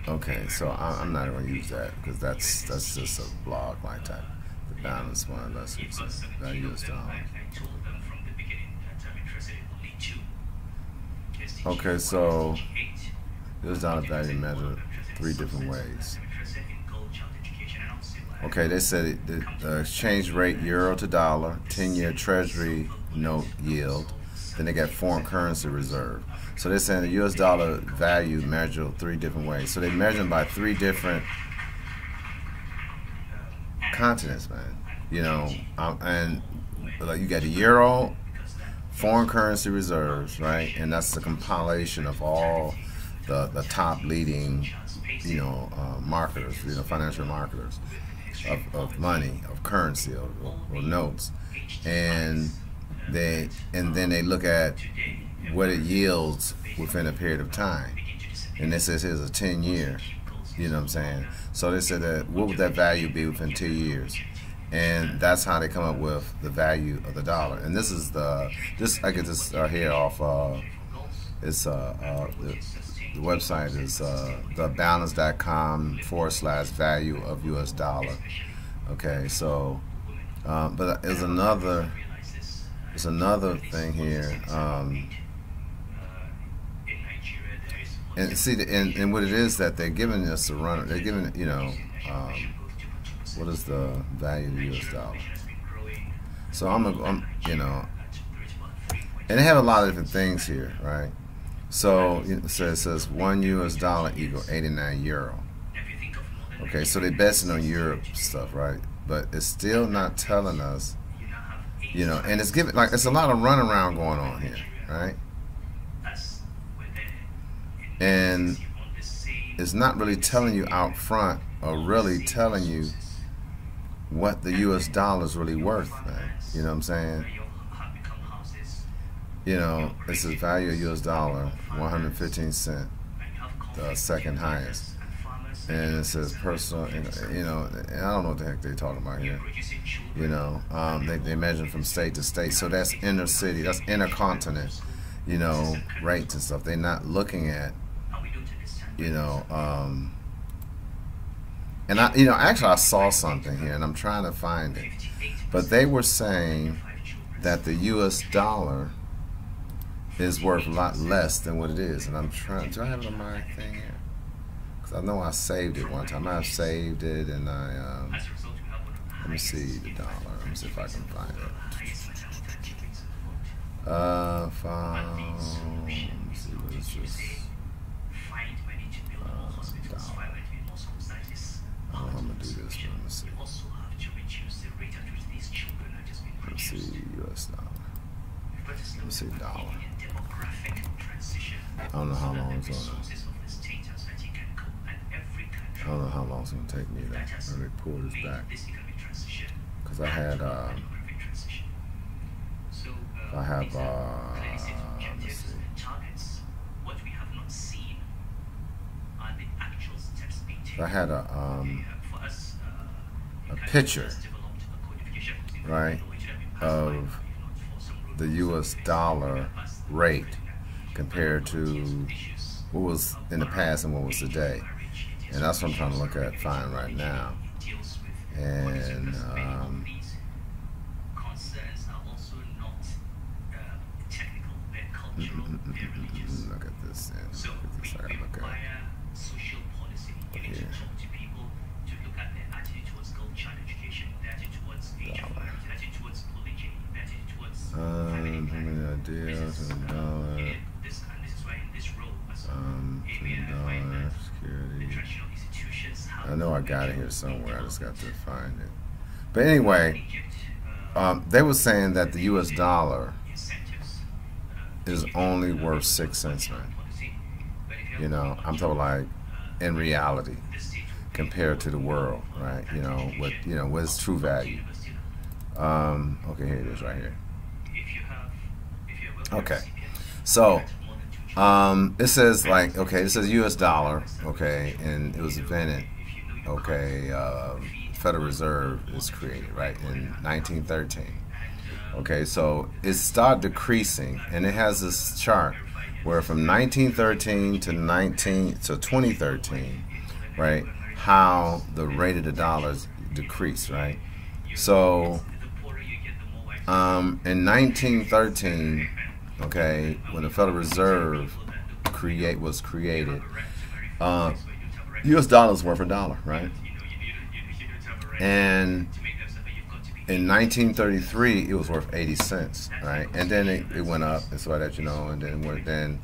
okay, so I'm not going to use that because that's that's just a blog like that. The balance one, that's what I'm saying. I used um, okay, so there's not a value measure three different ways. Okay, they said it, the, the exchange rate euro to dollar, ten-year treasury note yield, then they got foreign currency reserve. So they're saying the U S dollar value measured three different ways. So they measure them by three different continents, man. You know, um, and like you got the euro, foreign currency reserves, right? And that's the compilation of all the, the top leading, you know, uh, marketers, you know, financial marketers of, of money, of currency, or, or notes, and they and then they look at what it yields within a period of time. And this says here's a ten year, you know what I'm saying? So they said that what would that value be within two years? And that's how they come up with the value of the dollar. And this is the this I get this uh, here off. Uh, it's uh, uh, the, the website is uh, thebalance.com forward slash value of U S dollar. Okay, so um, but there's another there's another thing here. Um, and see, the, and, and what it is that they're giving us the run. They're giving you know. Um, What is the value of the U S dollar? So I'm, a, I'm, you know, and they have a lot of different things here, right? So it says one U S dollar equal eighty-nine euro. Okay, so they're basing on Europe stuff, right? But it's still not telling us, you know, and it's giving like it's a lot of runaround going on here, right? And it's not really telling you out front, or really telling you what the U S dollar is really worth, man. You know what I'm saying? You know, it's the value of U S dollar, one hundred fifteen cents, the second highest. And it says personal, you know, and I don't know what the heck they're talking about here. You know, um, they, they measure from state to state. So that's inner city, that's inner continent, you know, rates and stuff. They're not looking at, you know, um, and I, you know, actually I saw something here, and I'm trying to find it. But they were saying that the U S dollar is worth a lot less than what it is. And I'm trying, do I have it on my thing here? Because I know I saved it one time. I saved it, and I, um, let me see the dollar. Let me see if I can find it. Uh, found, let me see what it's just. I'm gonna do this. Let me see. Let me see U S dollar. Let me see dollar. I don't know how long it's gonna. I don't know how long it's gonna take me to. Let me pull this back. Cause I had. Uh, I have. Uh, let me see. I had a um, a picture, right, of the U S dollar rate compared to what was in the past and what was today, and that's what I'm trying to look at fine right now. And um, look at this. Yeah, look at this. I gotta look at. Yeah. To talk to people to look at their attitude towards culture and education, their attitude towards nature, their attitude towards religion, their attitude towards um, having an idea, business, and this and this is why in this role as um, a security. The traditional institutions have I know I got it here somewhere, I just got to find it. But anyway, um, they were saying that the U S dollar is only worth six cents, man. You know, I'm told like in reality, compared to the world, right? You know what? You know what's true value? Um, okay, here it is, right here. Okay, so um, it says like, okay, it says U S dollar, okay, and it was invented, okay. Uh, Federal Reserve is created, right, in nineteen thirteen. Okay, so it started decreasing, and it has this chart where from nineteen thirteen to nineteen to twenty thirteen, right, how the rate of the dollars decreased, right? So um, in nineteen thirteen, okay, when the Federal Reserve create was created, uh, U S dollars worth a dollar, right? And in nineteen thirty-three, it was worth eighty cents, right? And then it, it went up, and so that, you know, and then went, then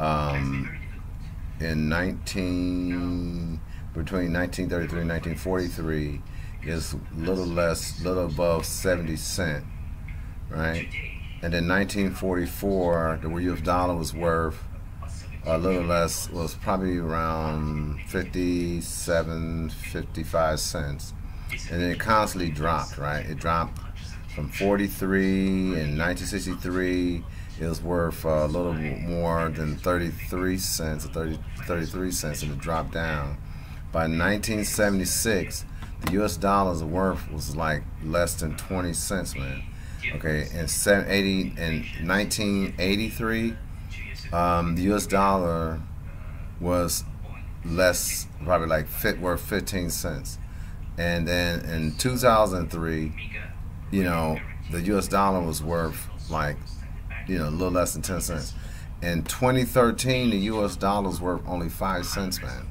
um, in nineteen between nineteen thirty-three and nineteen forty-three, is little less, little above seventy cent, right? And then nineteen forty-four, the U S dollar was worth a little less, was probably around fifty-seven, fifty-five cents. And then it constantly dropped, right? It dropped from forty-three in nineteen sixty-three. It was worth a little more than thirty-three cents, or thirty, thirty-three cents, and it dropped down. By nineteen seventy-six, the U S dollar's worth was like less than twenty cents, man. Okay, and seventy, eighty, in nineteen eighty-three, um, the U S dollar was less, probably like fit worth fifteen cents. And then in two thousand three, you know, the U S dollar was worth like, you know, a little less than ten cents. In twenty thirteen, the U S dollar's worth only five cents, man.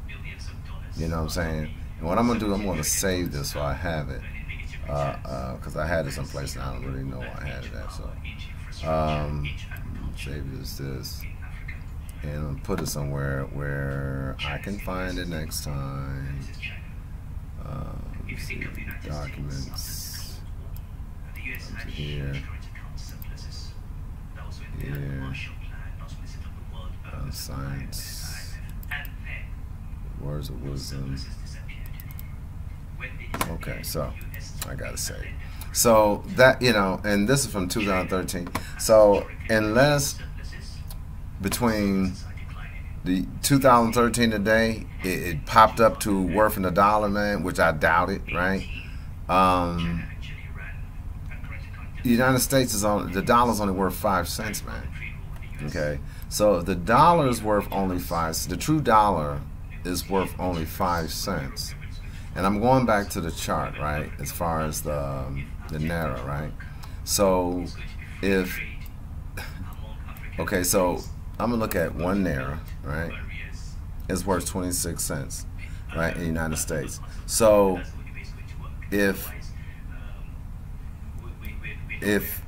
You know what I'm saying? And what I'm going to do, I'm going to save this so I have it. Because uh, uh, I had it someplace and I don't really know where I had it at. So, um, save this, this. And I'm going to put it somewhere where I can find it next time. Uh, documents here, here, uh, science, words of wisdom. Okay, so I gotta say, so that, you know, and this is from two thousand thirteen. So unless between the two thousand thirteen today, it, it popped up to worth in a dollar, man, which I doubt it, right? Um, the United States is on the dollar's only worth five cents, man. Okay, so if the dollar is worth only five. The true dollar is worth only five cents, and I'm going back to the chart, right? As far as the um, the Naira, right? So if okay, so. I'm gonna look at one Naira, right? It's worth twenty-six cents, right, in the United States. So if if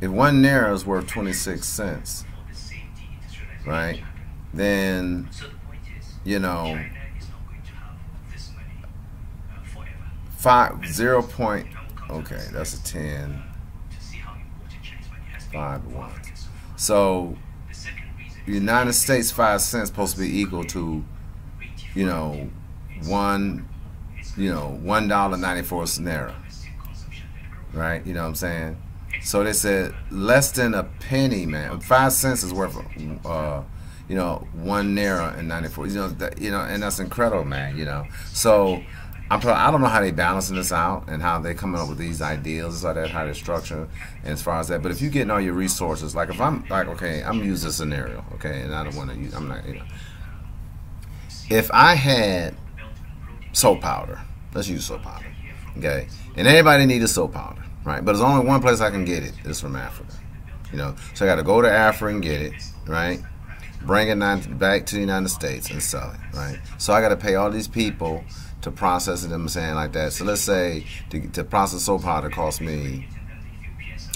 if one Naira is worth twenty-six cents, right, then, you know, five zero point. Okay, that's a ten. Five one. So the United States five cents supposed to be equal to, you know, one, you know, one dollar ninety four naira, right? You know what I'm saying? So they said less than a penny, man. Five cents is worth, uh, you know, one naira and ninety four. You know, that, you know, and that's incredible, man. You know, so. I'm probably, I don't know how they balancing this out and how they coming up with these ideas or that, how they structure and as far as that. But if you're getting all your resources, like if I'm like, okay, I'm gonna use this scenario, okay, and I don't want to use, I'm not, you know, if I had soap powder, let's use soap powder, okay, and everybody needed soap powder, right? But there's only one place I can get it. It's from Africa, you know, so I got to go to Africa and get it, right? Bring it back to the United States and sell it, right? So I got to pay all these people to process it, I'm saying like that. So let's say to, to process soap powder cost me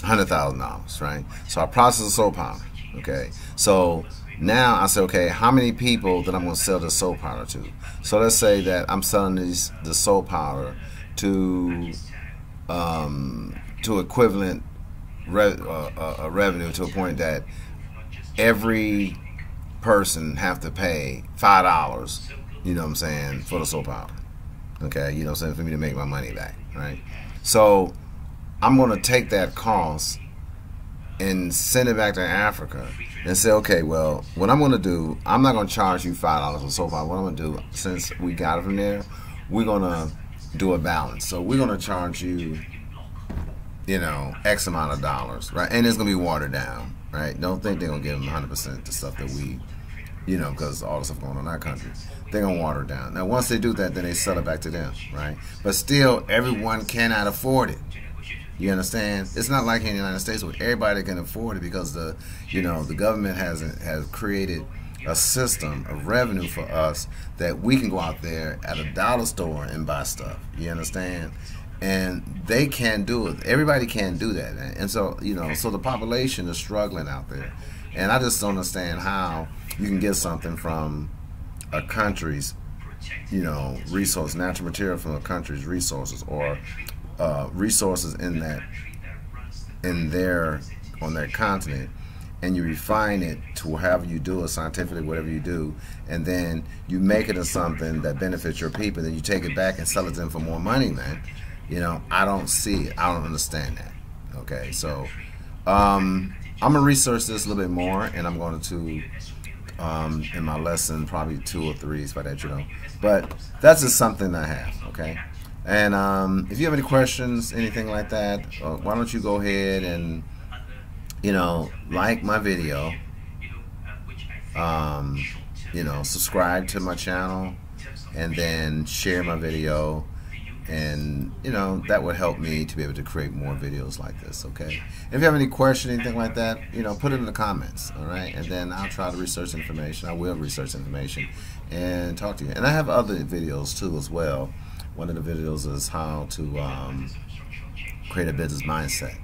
one hundred thousand dollars, right? So I process the soap powder, okay? So now I say, okay, how many people that I'm going to sell the soap powder to? So let's say that I'm selling these, the soap powder to um, to equivalent re uh, uh, revenue to a point that every person have to pay five dollars, you know what I'm saying, for the soap powder. Okay, you know what I'm saying, for me to make my money back, right? So I'm going to take that cost and send it back to Africa and say, okay, well, what I'm going to do, I'm not going to charge you five dollars for soap powder. What I'm going to do, since we got it from there, we're going to do a balance. So we're going to charge you you know, X amount of dollars, right? And it's going to be watered down, right? Don't think they're going to give them one hundred percent the stuff that we, you know, because all the stuff going on in our country. They're going to water it down. Now, once they do that, then they sell it back to them, right? But still, everyone cannot afford it. You understand? It's not like in the United States where everybody can afford it, because the, you know, the government hasn't has created a system of revenue for us that we can go out there at a dollar store and buy stuff. You understand? And they can do it. Everybody can do that. And so, you know, so the population is struggling out there. And I just don't understand how you can get something from a country's, you know, resource, natural material from a country's resources, or uh, resources in that, in their, on their continent, and you refine it to however you do it, scientifically, whatever you do, and then you make it into something that benefits your people, and then you take it back and sell it to them for more money, man. You know, I don't see it. I don't understand that. Okay, so um, I'm gonna research this a little bit more, and I'm going to um, in my lesson probably two or three by that, you know. But that's just something I have. Okay, and um, if you have any questions, anything like that, uh, why don't you go ahead and, you know, like my video, um, you know, subscribe to my channel, and then share my video. And, you know, that would help me to be able to create more videos like this, okay? If you have any question, anything like that, you know, put it in the comments, all right? And then I'll try to research information. I will research information and talk to you. And I have other videos, too, as well. One of the videos is how to um, create a business mindset.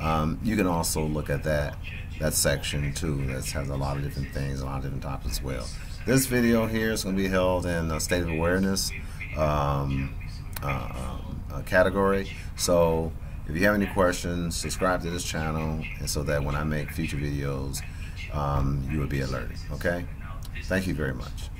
Um, you can also look at that, that section, too. That has a lot of different things, a lot of different topics as well. This video here is going to be held in a State of Awareness Um, Uh, uh, category. So if you have any questions, subscribe to this channel, and so that when I make future videos, um, you will be alerted. Okay, thank you very much.